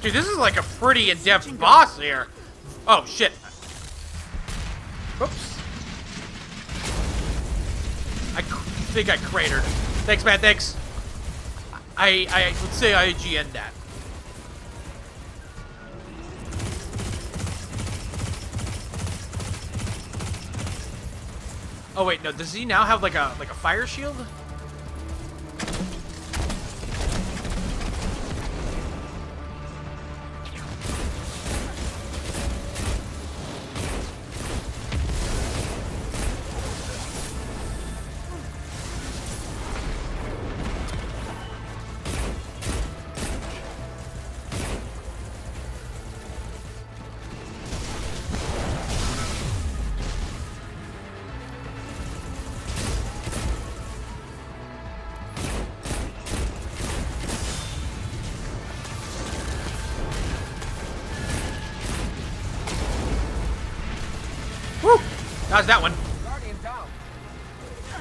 Dude, this is like a pretty in-depth boss here. Oh, shit. Oops. I think I cratered. Thanks, man. Thanks. I I would say I I G N'd that. Oh wait, no. Does he now have like a like a fire shield? How's that one?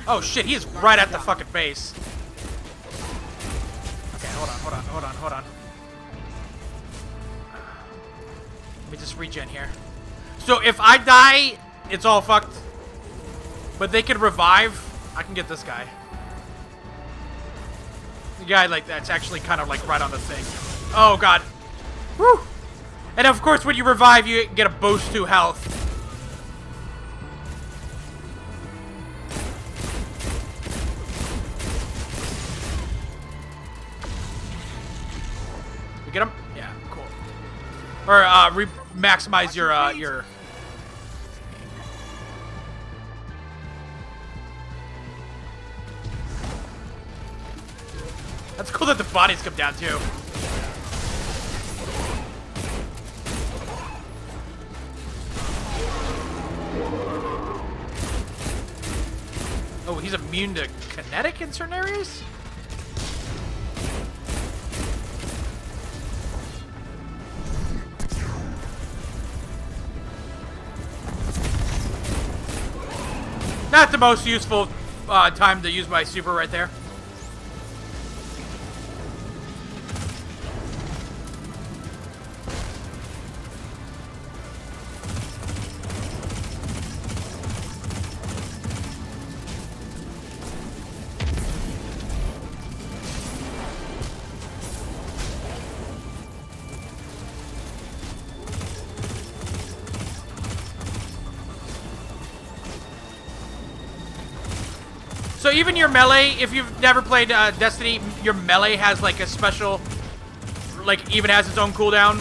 Oh shit, he is right at the fucking base. Okay, hold on, hold on, hold on, hold on. Let me just regen here. So if I die, it's all fucked. But they can revive. I can get this guy. The guy like that's actually kind of like right on the thing. Oh god. Woo! And of course when you revive you get a boost to health. We get him? Yeah, cool. Or uh re maximize your uh your That's cool that the bodies come down too. Oh, he's immune to kinetic in certain areas? Not the most useful uh, time to use my super right there. So even your melee, if you've never played uh, Destiny, your melee has like a special, like even has its own cooldown.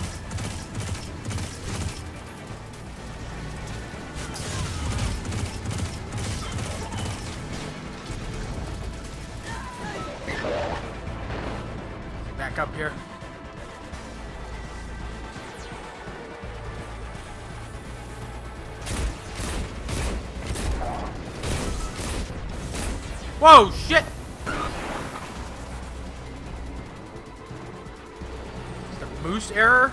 Back up here. Whoa, shit! Is the moose error?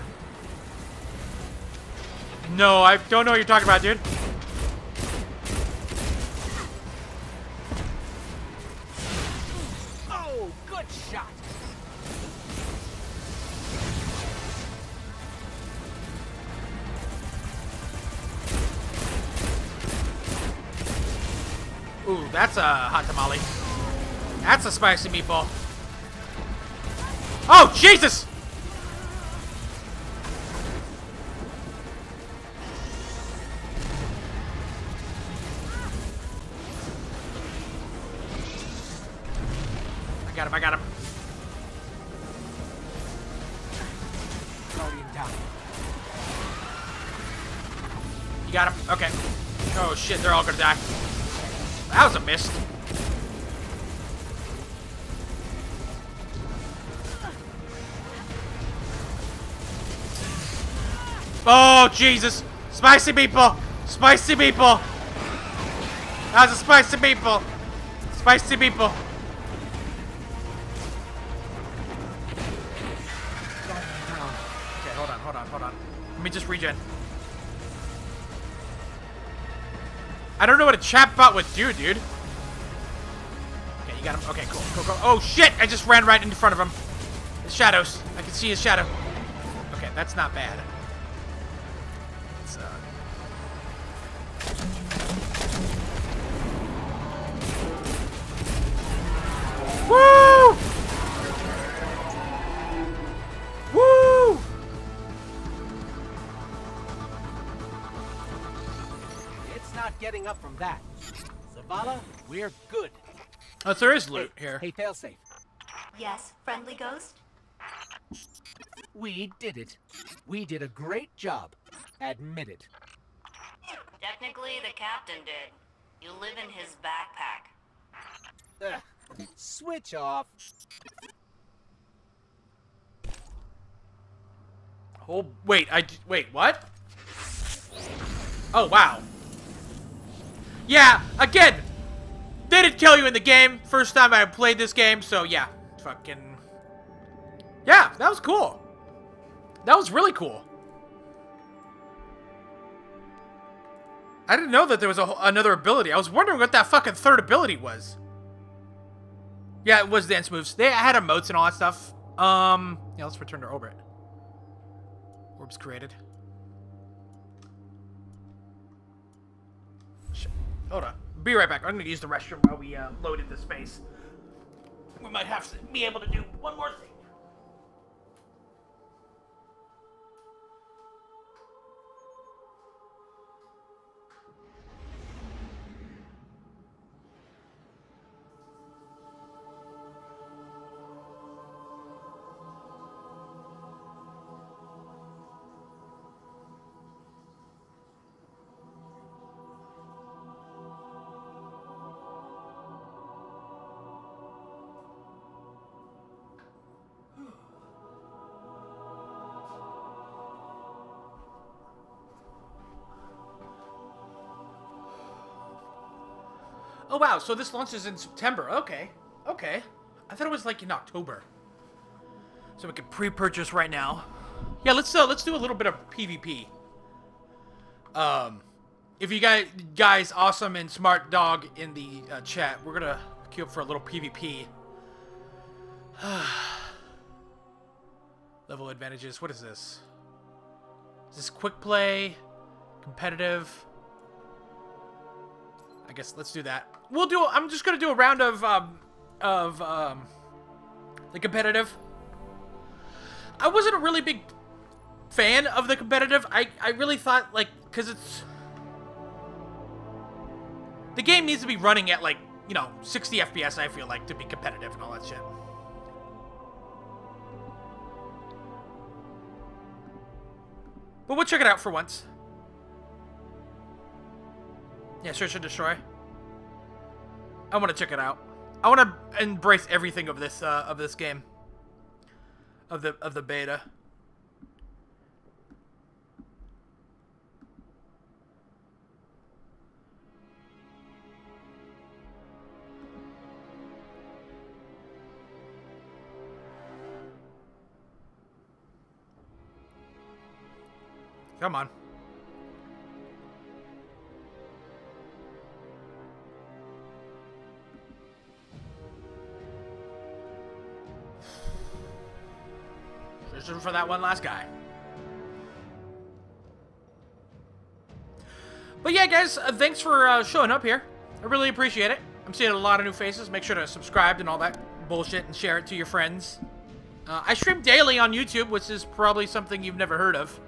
No, I don't know what you're talking about, dude. Oh, good shot. Ooh, that's a hot tamale. That's a spicy meatball. Oh, Jesus! I got him, I got him. Guardian down. You got him? Okay. Oh shit, they're all gonna die. That was a miss. Oh, Jesus. Spicy meatball. Spicy meatball. That was a spicy meatball. Spicy meatball. Okay, hold on, hold on, hold on. Let me just regen. I don't know what a chatbot would do, dude. Okay, you got him. Okay, cool, cool, cool. Oh, shit! I just ran right in front of him. His shadows. I can see his shadow. Okay, that's not bad. It's, uh... Woo! Woo! It's not getting up from that. Zavala, we're good. Oh, so there is loot hey, here. Hey, Failsafe. Yes, friendly ghost? We did it. We did a great job. Admit it. Technically, the captain did. You live in his backpack. Ugh. Switch off. Oh, wait, I... Wait, what? Oh, wow. Yeah, again, they didn't kill you in the game. First time I played this game, so yeah. Fucking... Yeah, that was cool. That was really cool. I didn't know that there was a, another ability. I was wondering what that fucking third ability was. Yeah, it was dance moves. They had emotes and all that stuff. Um, yeah, let's return to Orbit. Orbs created. Shit. Hold on. Be right back. I'm going to use the restroom while we uh, load into space. We might have to be able to do one more thing. Oh, wow, so this launches in September. Okay, okay. I thought it was, like, in October. So we can pre-purchase right now. Yeah, let's uh, let's do a little bit of PvP. Um, if you guys, guys Awesome and Smart Dog in the uh, chat, we're going to queue up for a little PvP. Level advantages. What is this? Is this quick play? Competitive? I guess let's do that. We'll do. I'm just gonna do a round of um, of um, the competitive. I wasn't a really big fan of the competitive. I I really thought like because it's the game needs to be running at like you know sixty F P S. I feel like to be competitive and all that shit. But we'll check it out for once. Yeah, search and destroy. I want to check it out. I want to embrace everything of this uh, of this game, of the of the beta. Come on. Searching for that one last guy. But yeah, guys, uh, thanks for uh, showing up here. I really appreciate it. I'm seeing a lot of new faces. Make sure to subscribe and all that bullshit and share it to your friends. Uh, I stream daily on YouTube, which is probably something you've never heard of.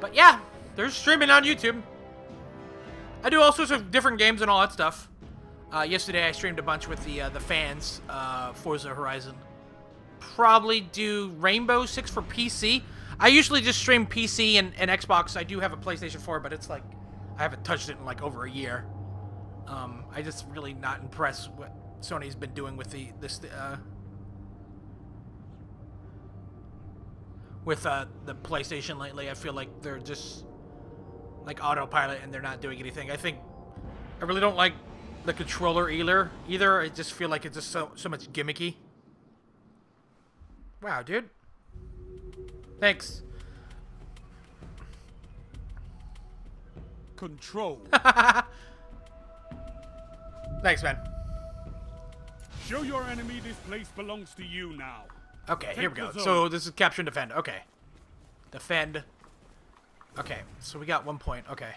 But yeah, there's streaming on YouTube. I do all sorts of different games and all that stuff. Uh, yesterday, I streamed a bunch with the, uh, the fans, uh, Forza Horizon. Probably do Rainbow Six for P C. I usually just stream P C and, and Xbox. I do have a PlayStation four, but it's like I haven't touched it in like over a year. Um, I just really not impressed what Sony's been doing with the this uh, with uh, the PlayStation lately. I feel like they're just like autopilot and they're not doing anything. I think I really don't like the controller either. Either I just feel like it's just so so much gimmicky. Wow, dude. Thanks. Control. Thanks, man. Show your enemy this place belongs to you now. Okay, take here we go. So this is capture and defend. Okay. Defend. Okay, so we got one point. Okay.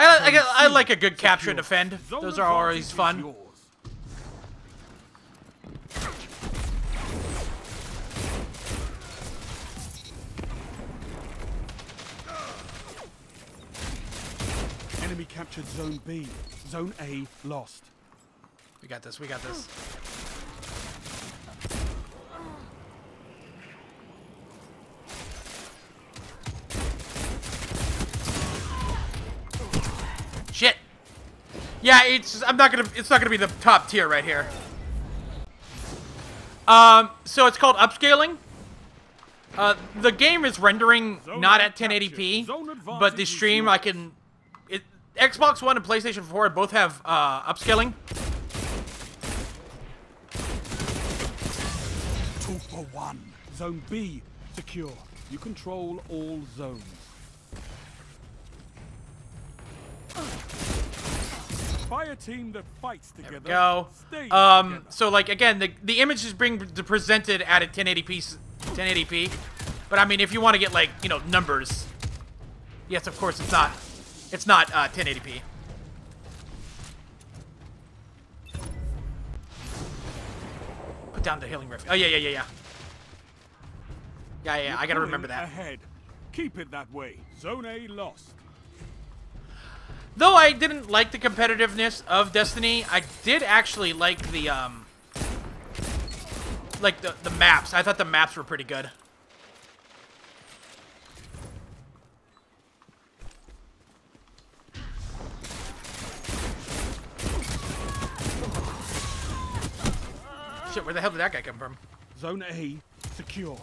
I, I, I like a good capture and defend. Those are always fun. Enemy captured zone B. Zone A lost. We got this. We got this. Yeah, it's I'm not gonna it's not gonna be the top tier right here. Um, so it's called upscaling. Uh, the game is rendering not at ten eighty p, but the stream I can. It, Xbox One and PlayStation four both have uh, upscaling. Two for one. Zone B secure. You control all zones. By a team that fights together. There we go. Um, together. So like again, the the image is being presented at a ten eighty p, but I mean, if you want to get like you know numbers, yes, of course it's not, it's not uh, ten eighty p. Put down the healing rift. Oh yeah, yeah, yeah, yeah. Yeah, yeah. You're I gotta remember that. Ahead. Keep it that way. Zone A lost. Though I didn't like the competitiveness of Destiny, I did actually like the, um, like the, the maps. I thought the maps were pretty good. Shit, where the hell did that guy come from? Zone A, secure.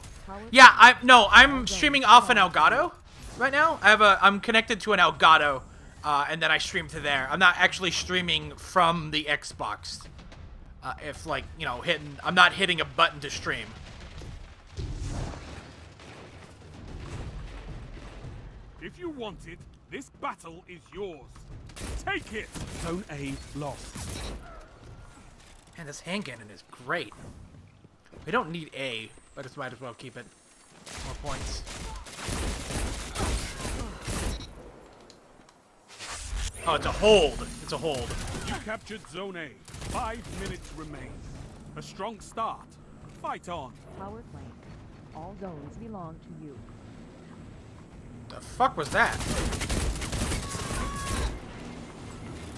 Yeah, I, no, I'm streaming off an Elgato right now. I have a, I'm connected to an Elgato. Uh, and then I stream to there. I'm not actually streaming from the Xbox. Uh, if like, you know, hitting, I'm not hitting a button to stream. If you want it, this battle is yours. Take it. Zone A lost. And this hand cannon is great. We don't need A, but it might as well keep it. More points. Oh, it's a hold. It's a hold. You captured Zone A. Five minutes remain. A strong start. Fight on. Power play. All zones belong to you. The fuck was that?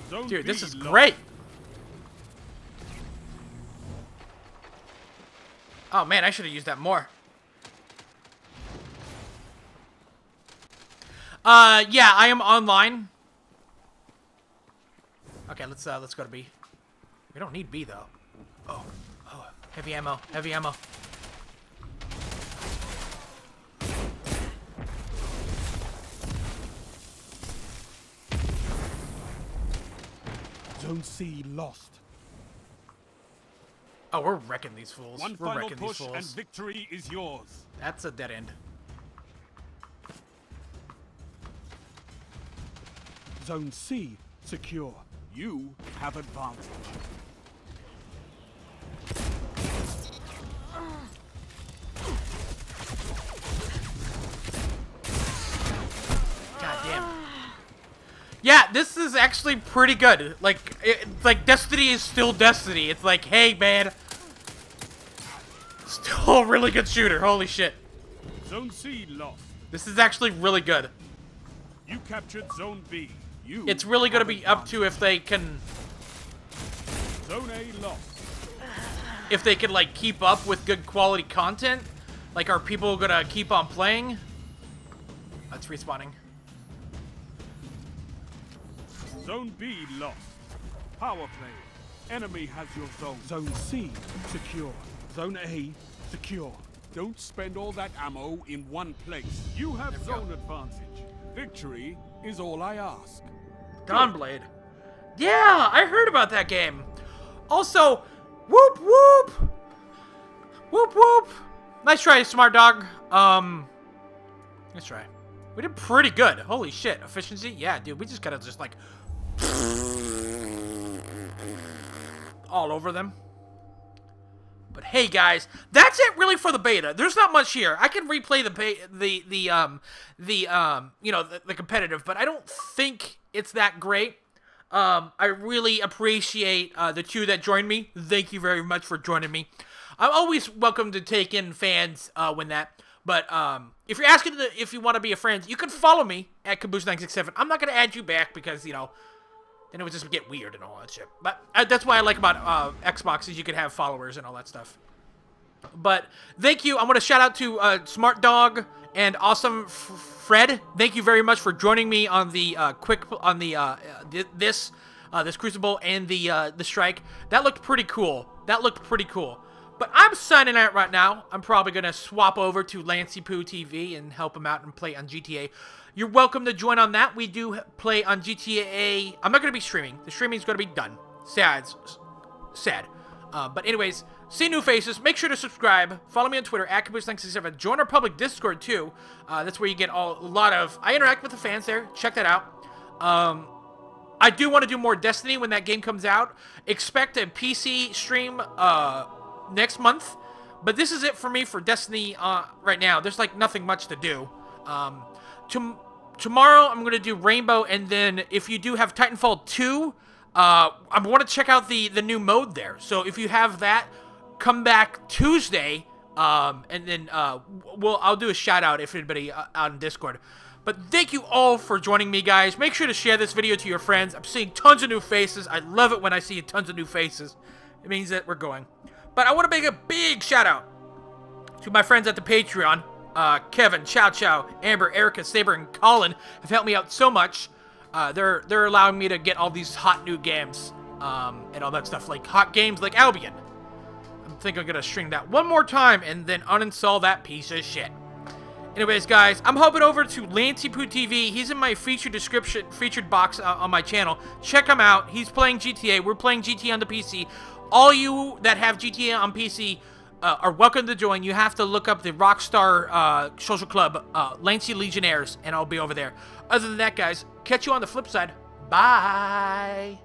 Zone Dude, this is great. Oh man, I should have used that more. Uh, yeah, I am online. Okay, let's uh, let's go to B. We don't need B though. Oh, oh, heavy ammo, heavy ammo. Zone C lost. Oh, we're wrecking these fools. One we're wrecking push these fools. And victory is yours. That's a dead end. Zone C secure. You have advantage. God damn. Yeah, this is actually pretty good. Like, it, like Destiny is still Destiny. It's like, hey man, still a really good shooter. Holy shit. Zone C lost. This is actually really good. You captured Zone B. You it's really going to be up to if they can, Zone A lost. If they can like keep up with good quality content. Like, are people going to keep on playing? That's respawning. Zone B lost. Power play. Enemy has your zone. Zone C secure. Zone A secure. Don't spend all that ammo in one place. You have there zone advantage. Victory is all I ask. Dawnblade. Yeah, I heard about that game. Also, whoop whoop, whoop whoop. Nice try, Smart Dog. Um, nice try. We did pretty good. Holy shit, efficiency. Yeah, dude, we just gotta just like all over them. But hey, guys, that's it really for the beta. There's not much here. I can replay the the the um the um you know the, the competitive, but I don't think it's that great. Um, I really appreciate uh, the two that joined me. Thank you very much for joining me. I'm always welcome to take in fans uh, when that. But um, if you're asking the, if you want to be a friend, you can follow me at Caboose nine six seven. I'm not gonna add you back because you know. Then it would just get weird and all that shit. But uh, that's why I like about uh, Xbox is you can have followers and all that stuff. But thank you. I want to shout out to uh, Smart Dog and Awesome F Fred. Thank you very much for joining me on the uh, quick on the uh, th this uh, this Crucible and the uh, the Strike. That looked pretty cool. That looked pretty cool. But I'm signing out right now. I'm probably gonna swap over to Lancey Poo T V and help him out and play on G T A. You're welcome to join on that. We do play on G T A. I'm not going to be streaming. The streaming is going to be done. Sad. Sad. Uh, but anyways, see new faces. Make sure to subscribe. Follow me on Twitter, at Caboose nine six seven. Join our public Discord, too. Uh, that's where you get all, a lot of... I interact with the fans there. Check that out. Um, I do want to do more Destiny when that game comes out. Expect a P C stream uh, next month. But this is it for me for Destiny uh, right now. There's like nothing much to do. Um, to tomorrow I'm going to do Rainbow, and then if you do have Titanfall two, uh, I want to check out the, the new mode there. So if you have that, come back Tuesday, um, and then uh, we'll, I'll do a shout out if anybody uh, out in Discord. But thank you all for joining me, guys. Make sure to share this video to your friends. I'm seeing tons of new faces. I love it when I see tons of new faces. It means that we're going. But I want to make a big shout-out to my friends at the Patreon. Uh, Kevin, Chow Chow, Amber, Erica, Saber, and Colin have helped me out so much. Uh, they're, they're allowing me to get all these hot new games um, and all that stuff. Like hot games like Albion. I think I'm going to string that one more time and then uninstall that piece of shit. Anyways, guys, I'm hopping over to LanceyPooTV. He's in my featured description, featured box uh, on my channel. Check him out. He's playing G T A. We're playing G T A on the P C. All you that have G T A on P C uh, are welcome to join. You have to look up the Rockstar uh, Social Club, uh, Lancey Legionnaires, and I'll be over there. Other than that, guys, catch you on the flip side. Bye.